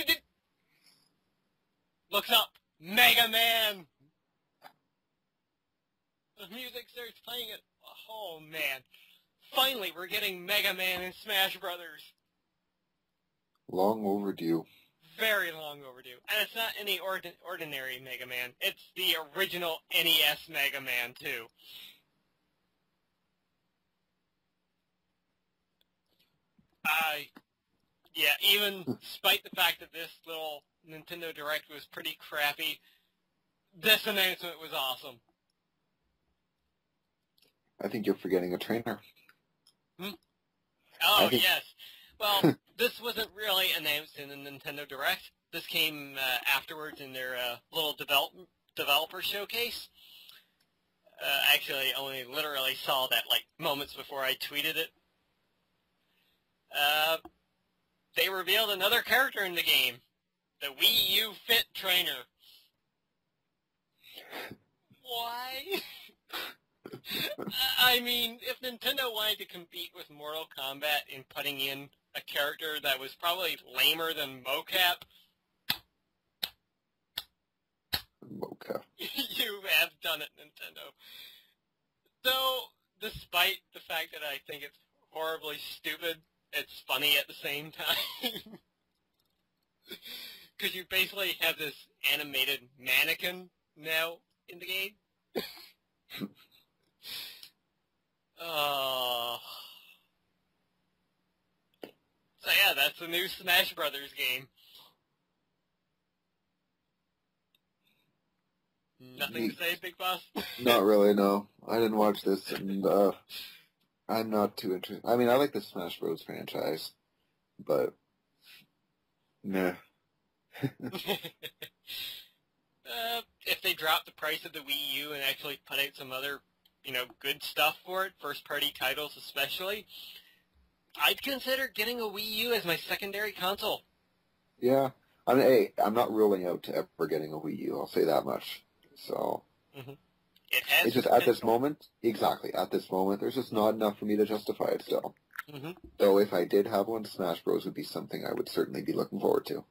looks up. Mega Man! The music starts playing it. Oh, man. Finally, we're getting Mega Man and Smash Brothers. Long overdue. Very long overdue. And it's not any ordinary Mega Man. It's the original NES Mega Man, too. Yeah, even despite the fact that this little Nintendo Direct was pretty crappy, this announcement was awesome. I think you're forgetting a trainer. Hmm? Oh, yes. Well, this wasn't really announced in the Nintendo Direct. This came afterwards in their little developer showcase. Actually, I only literally saw that like moments before I tweeted it. They revealed another character in the game, the Wii U Fit Trainer. Why? I mean, if Nintendo wanted to compete with Mortal Kombat in putting in a character that was probably lamer than mocap, you have done it, Nintendo. Though, despite the fact that I think it's horribly stupid, it's funny at the same time. because you basically have this animated mannequin now in the game. So yeah, that's the new Smash Brothers game. Nothing to say, Big Boss? Not really, no. I didn't watch this, and I'm not too interested. I mean, I like the Smash Bros. Franchise, but nah. If they drop the price of the Wii U and actually put out some other, you know, good stuff for it, first-party titles especially, I'd consider getting a Wii U as my secondary console. Yeah. I mean, hey, I'm not ruling out to ever getting a Wii U, I'll say that much. So, it's just at this moment, exactly, at this moment, there's just not enough for me to justify it still. Though if I did have one, Smash Bros. Would be something I would certainly be looking forward to.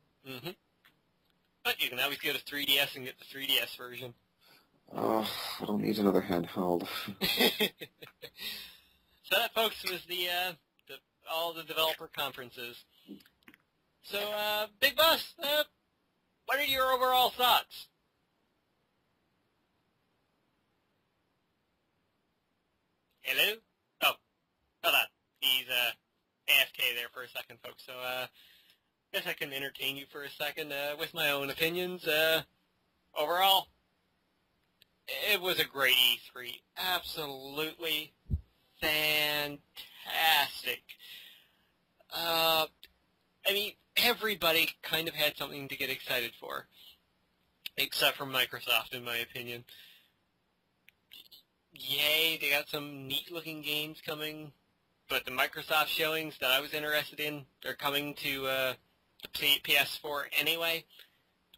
But you can always go to 3DS and get the 3DS version. Oh, I don't need another handheld. So that, folks, was the all the developer conferences. So, Big Boss, what are your overall thoughts? Hello? Oh, hold on. He's AFK there for a second, folks. So I guess I can entertain you for a second with my own opinions. Overall, it was a great E3. Absolutely fantastic. I mean, everybody kind of had something to get excited for, except for Microsoft, in my opinion. Yay, they got some neat-looking games coming, but the Microsoft showings that I was interested in are coming to the PS4 anyway,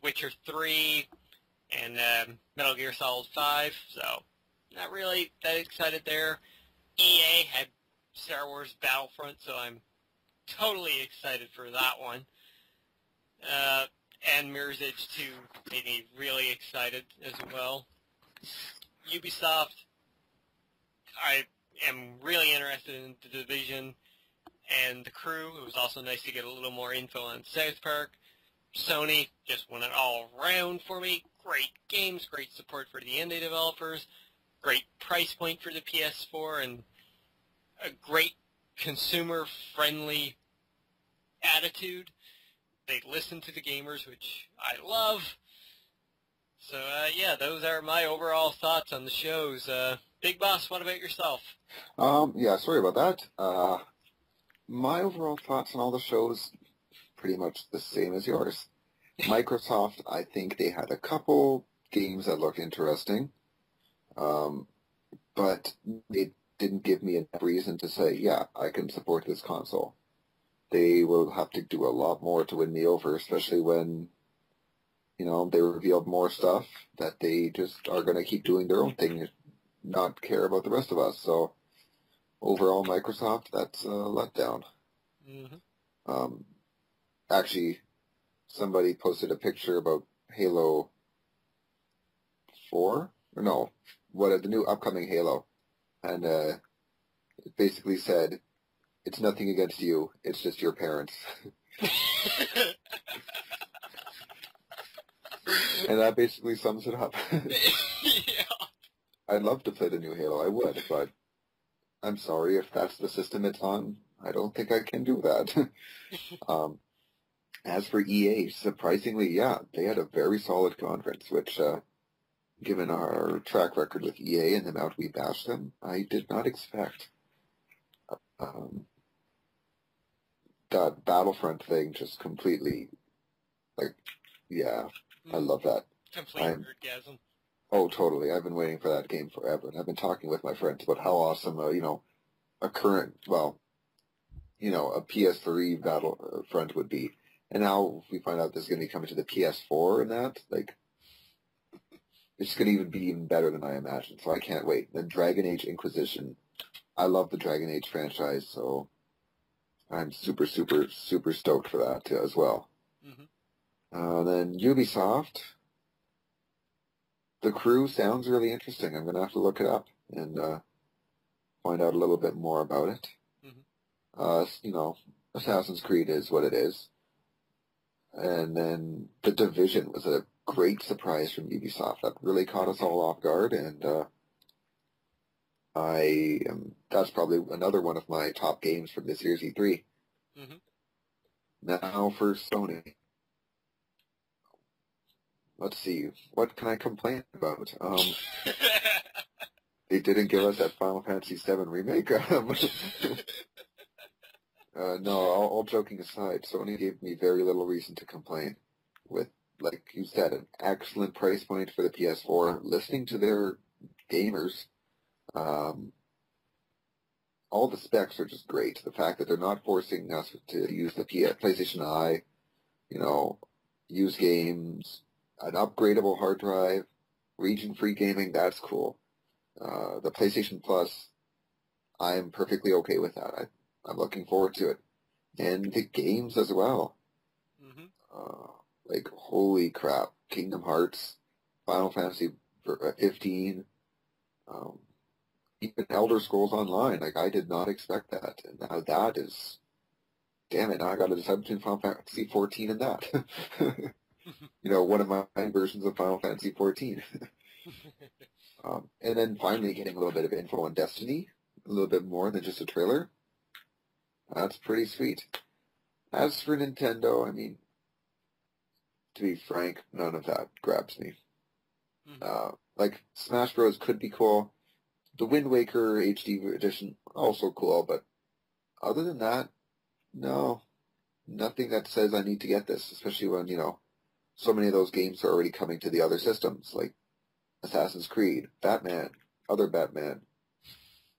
Witcher 3 and Metal Gear Solid 5, so not really that excited there. EA had Star Wars Battlefront, so I'm totally excited for that one. And Mirror's Edge 2 made me really excited as well. Ubisoft, I am really interested in The Division and The Crew. It was also nice to get a little more info on South Park. Sony just won it all around for me. Great games, great support for the indie developers, great price point for the PS4, and a great consumer-friendly attitude. They listen to the gamers, which I love. So, yeah, those are my overall thoughts on the shows. Big Boss, what about yourself? Yeah, sorry about that. My overall thoughts on all the shows, pretty much the same as yours. Microsoft, I think they had a couple games that looked interesting, but it didn't give me enough reason to say, yeah, I can support this console. They will have to do a lot more to win me over, especially when, you know, they revealed more stuff that they just are going to keep doing their own thing, not care about the rest of us. So, overall, Microsoft, that's a letdown. Actually, somebody posted a picture about Halo 4? Or no, what, the new upcoming Halo. And it basically said, it's nothing against you, it's just your parents. And that basically sums it up. Yeah. I'd love to play the new Halo, I would, but I'm sorry if that's the system it's on. I don't think I can do that. As for EA, surprisingly, yeah, they had a very solid conference, which, given our track record with EA and the amount we bashed them, I did not expect. That Battlefront thing just completely, like, yeah, I love that. Complete nerdgasm. Oh, totally. I've been waiting for that game forever, and I've been talking with my friends about how awesome, you know, a current, well, you know, a PS3 Battlefront would be. And now we find out this is going to be coming to the PS4 and that, like, it's going to even be even better than I imagined, so I can't wait. The Dragon Age Inquisition, I love the Dragon Age franchise, so I'm super, super, super stoked for that as well. Then Ubisoft, The Crew sounds really interesting. I'm going to have to look it up and find out a little bit more about it. You know, Assassin's Creed is what it is. And then The Division was a great surprise from Ubisoft. That really caught us all off guard, and that's probably another one of my top games from this year's E3. Mm-hmm. Now for Sony. Let's see, what can I complain about? They didn't give us that Final Fantasy VII remake. No, all joking aside, Sony gave me very little reason to complain. With, like you said, an excellent price point for the PS4, listening to their gamers, all the specs are just great. The fact that they're not forcing us to use the PlayStation Eye, you know, use games, an upgradable hard drive, region-free gaming, that's cool. The PlayStation Plus, I'm perfectly okay with that. I'm looking forward to it. And the games as well. Mm-hmm. Like, holy crap. Kingdom Hearts, Final Fantasy XV, even Elder Scrolls Online. Like, I did not expect that. And now that is... Damn it, now I got to decide between Final Fantasy XIV and that. You know, one of my versions of Final Fantasy XIV. And then finally getting a little bit of info on Destiny. A little bit more than just a trailer. That's pretty sweet. As for Nintendo, I mean, to be frank, none of that grabs me. Mm-hmm. Like, Smash Bros. Could be cool. The Wind Waker HD edition, also cool, but other than that, no. Nothing that says I need to get this, especially when, you know, so many of those games are already coming to the other systems, like Assassin's Creed, Batman, other Batman,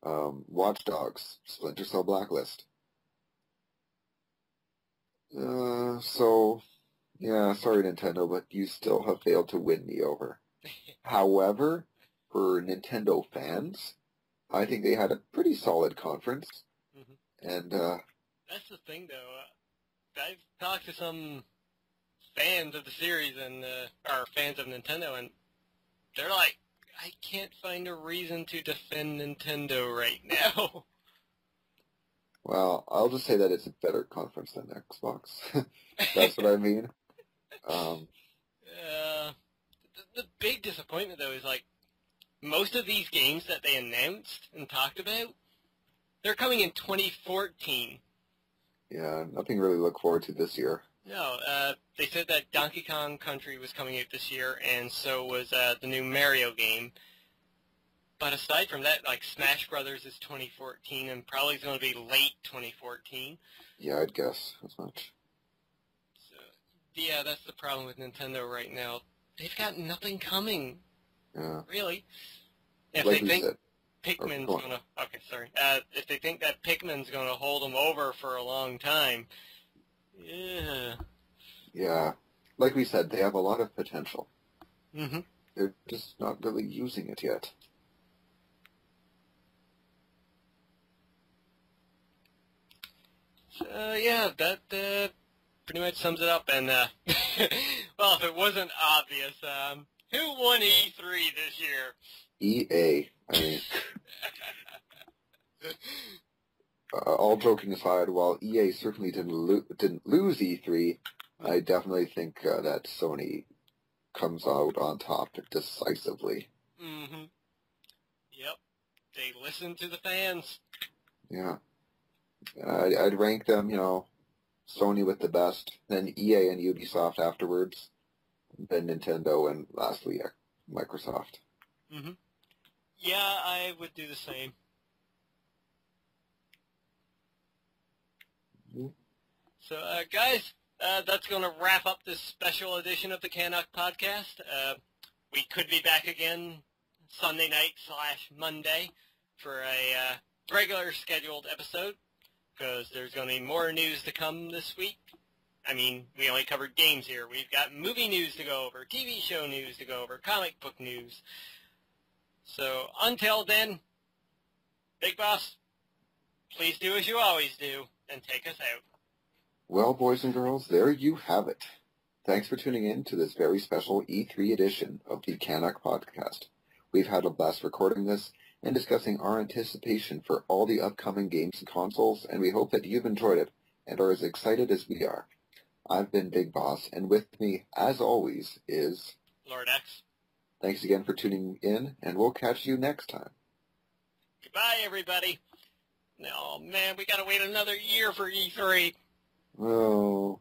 Watch Dogs, Splinter Cell Blacklist. So, yeah, sorry Nintendo, but you still have failed to win me over. However, for Nintendo fans, I think they had a pretty solid conference. Mm-hmm. And, that's the thing, though. I've talked to some fans of the series, and or fans of Nintendo, and they're like, I can't find a reason to defend Nintendo right now. Well, I'll just say that it's a better conference than Xbox. That's what I mean. The big disappointment, though, is like most of these games that they announced and talked about, they're coming in 2014. Yeah, nothing really to look forward to this year. No, they said that Donkey Kong Country was coming out this year, and so was the new Mario game. But aside from that, like, Smash Brothers is 2014, and probably is going to be late 2014. Yeah, I'd guess as much. So, yeah, that's the problem with Nintendo right now. They've got nothing coming. Yeah. Really. If like they think said. Pikmin's going to... Okay, sorry. If they think that Pikmin's going to hold them over for a long time... Yeah. Yeah. Like we said, they have a lot of potential. Mm-hmm. They're just not really using it yet. Yeah, that pretty much sums it up. And well, if it wasn't obvious, who won E3 this year? EA. I mean, all joking aside, while EA certainly didn't lose E3, I definitely think that Sony comes out on top decisively. Mm-hmm. Yep, they listen to the fans. Yeah. I'd rank them, you know, Sony with the best, then EA and Ubisoft afterwards, then Nintendo, and lastly, Microsoft. Mm-hmm. Yeah, I would do the same. Mm-hmm. So, guys, that's going to wrap up this special edition of the CanUK Podcast. We could be back again Sunday night / Monday for a regular scheduled episode, because there's going to be more news to come this week. I mean, we only covered games here. We've got movie news to go over, TV show news to go over, comic book news. So until then, Big Boss, please do as you always do and take us out. Well, boys and girls, there you have it. Thanks for tuning in to this very special E3 edition of the CanUK Podcast. We've had a blast recording this and discussing our anticipation for all the upcoming games and consoles, and we hope that you've enjoyed it and are as excited as we are. I've been Big Boss, and with me, as always, is... Lord X. Thanks again for tuning in, and we'll catch you next time. Goodbye, everybody. No, man, we gotta wait another year for E3. Oh...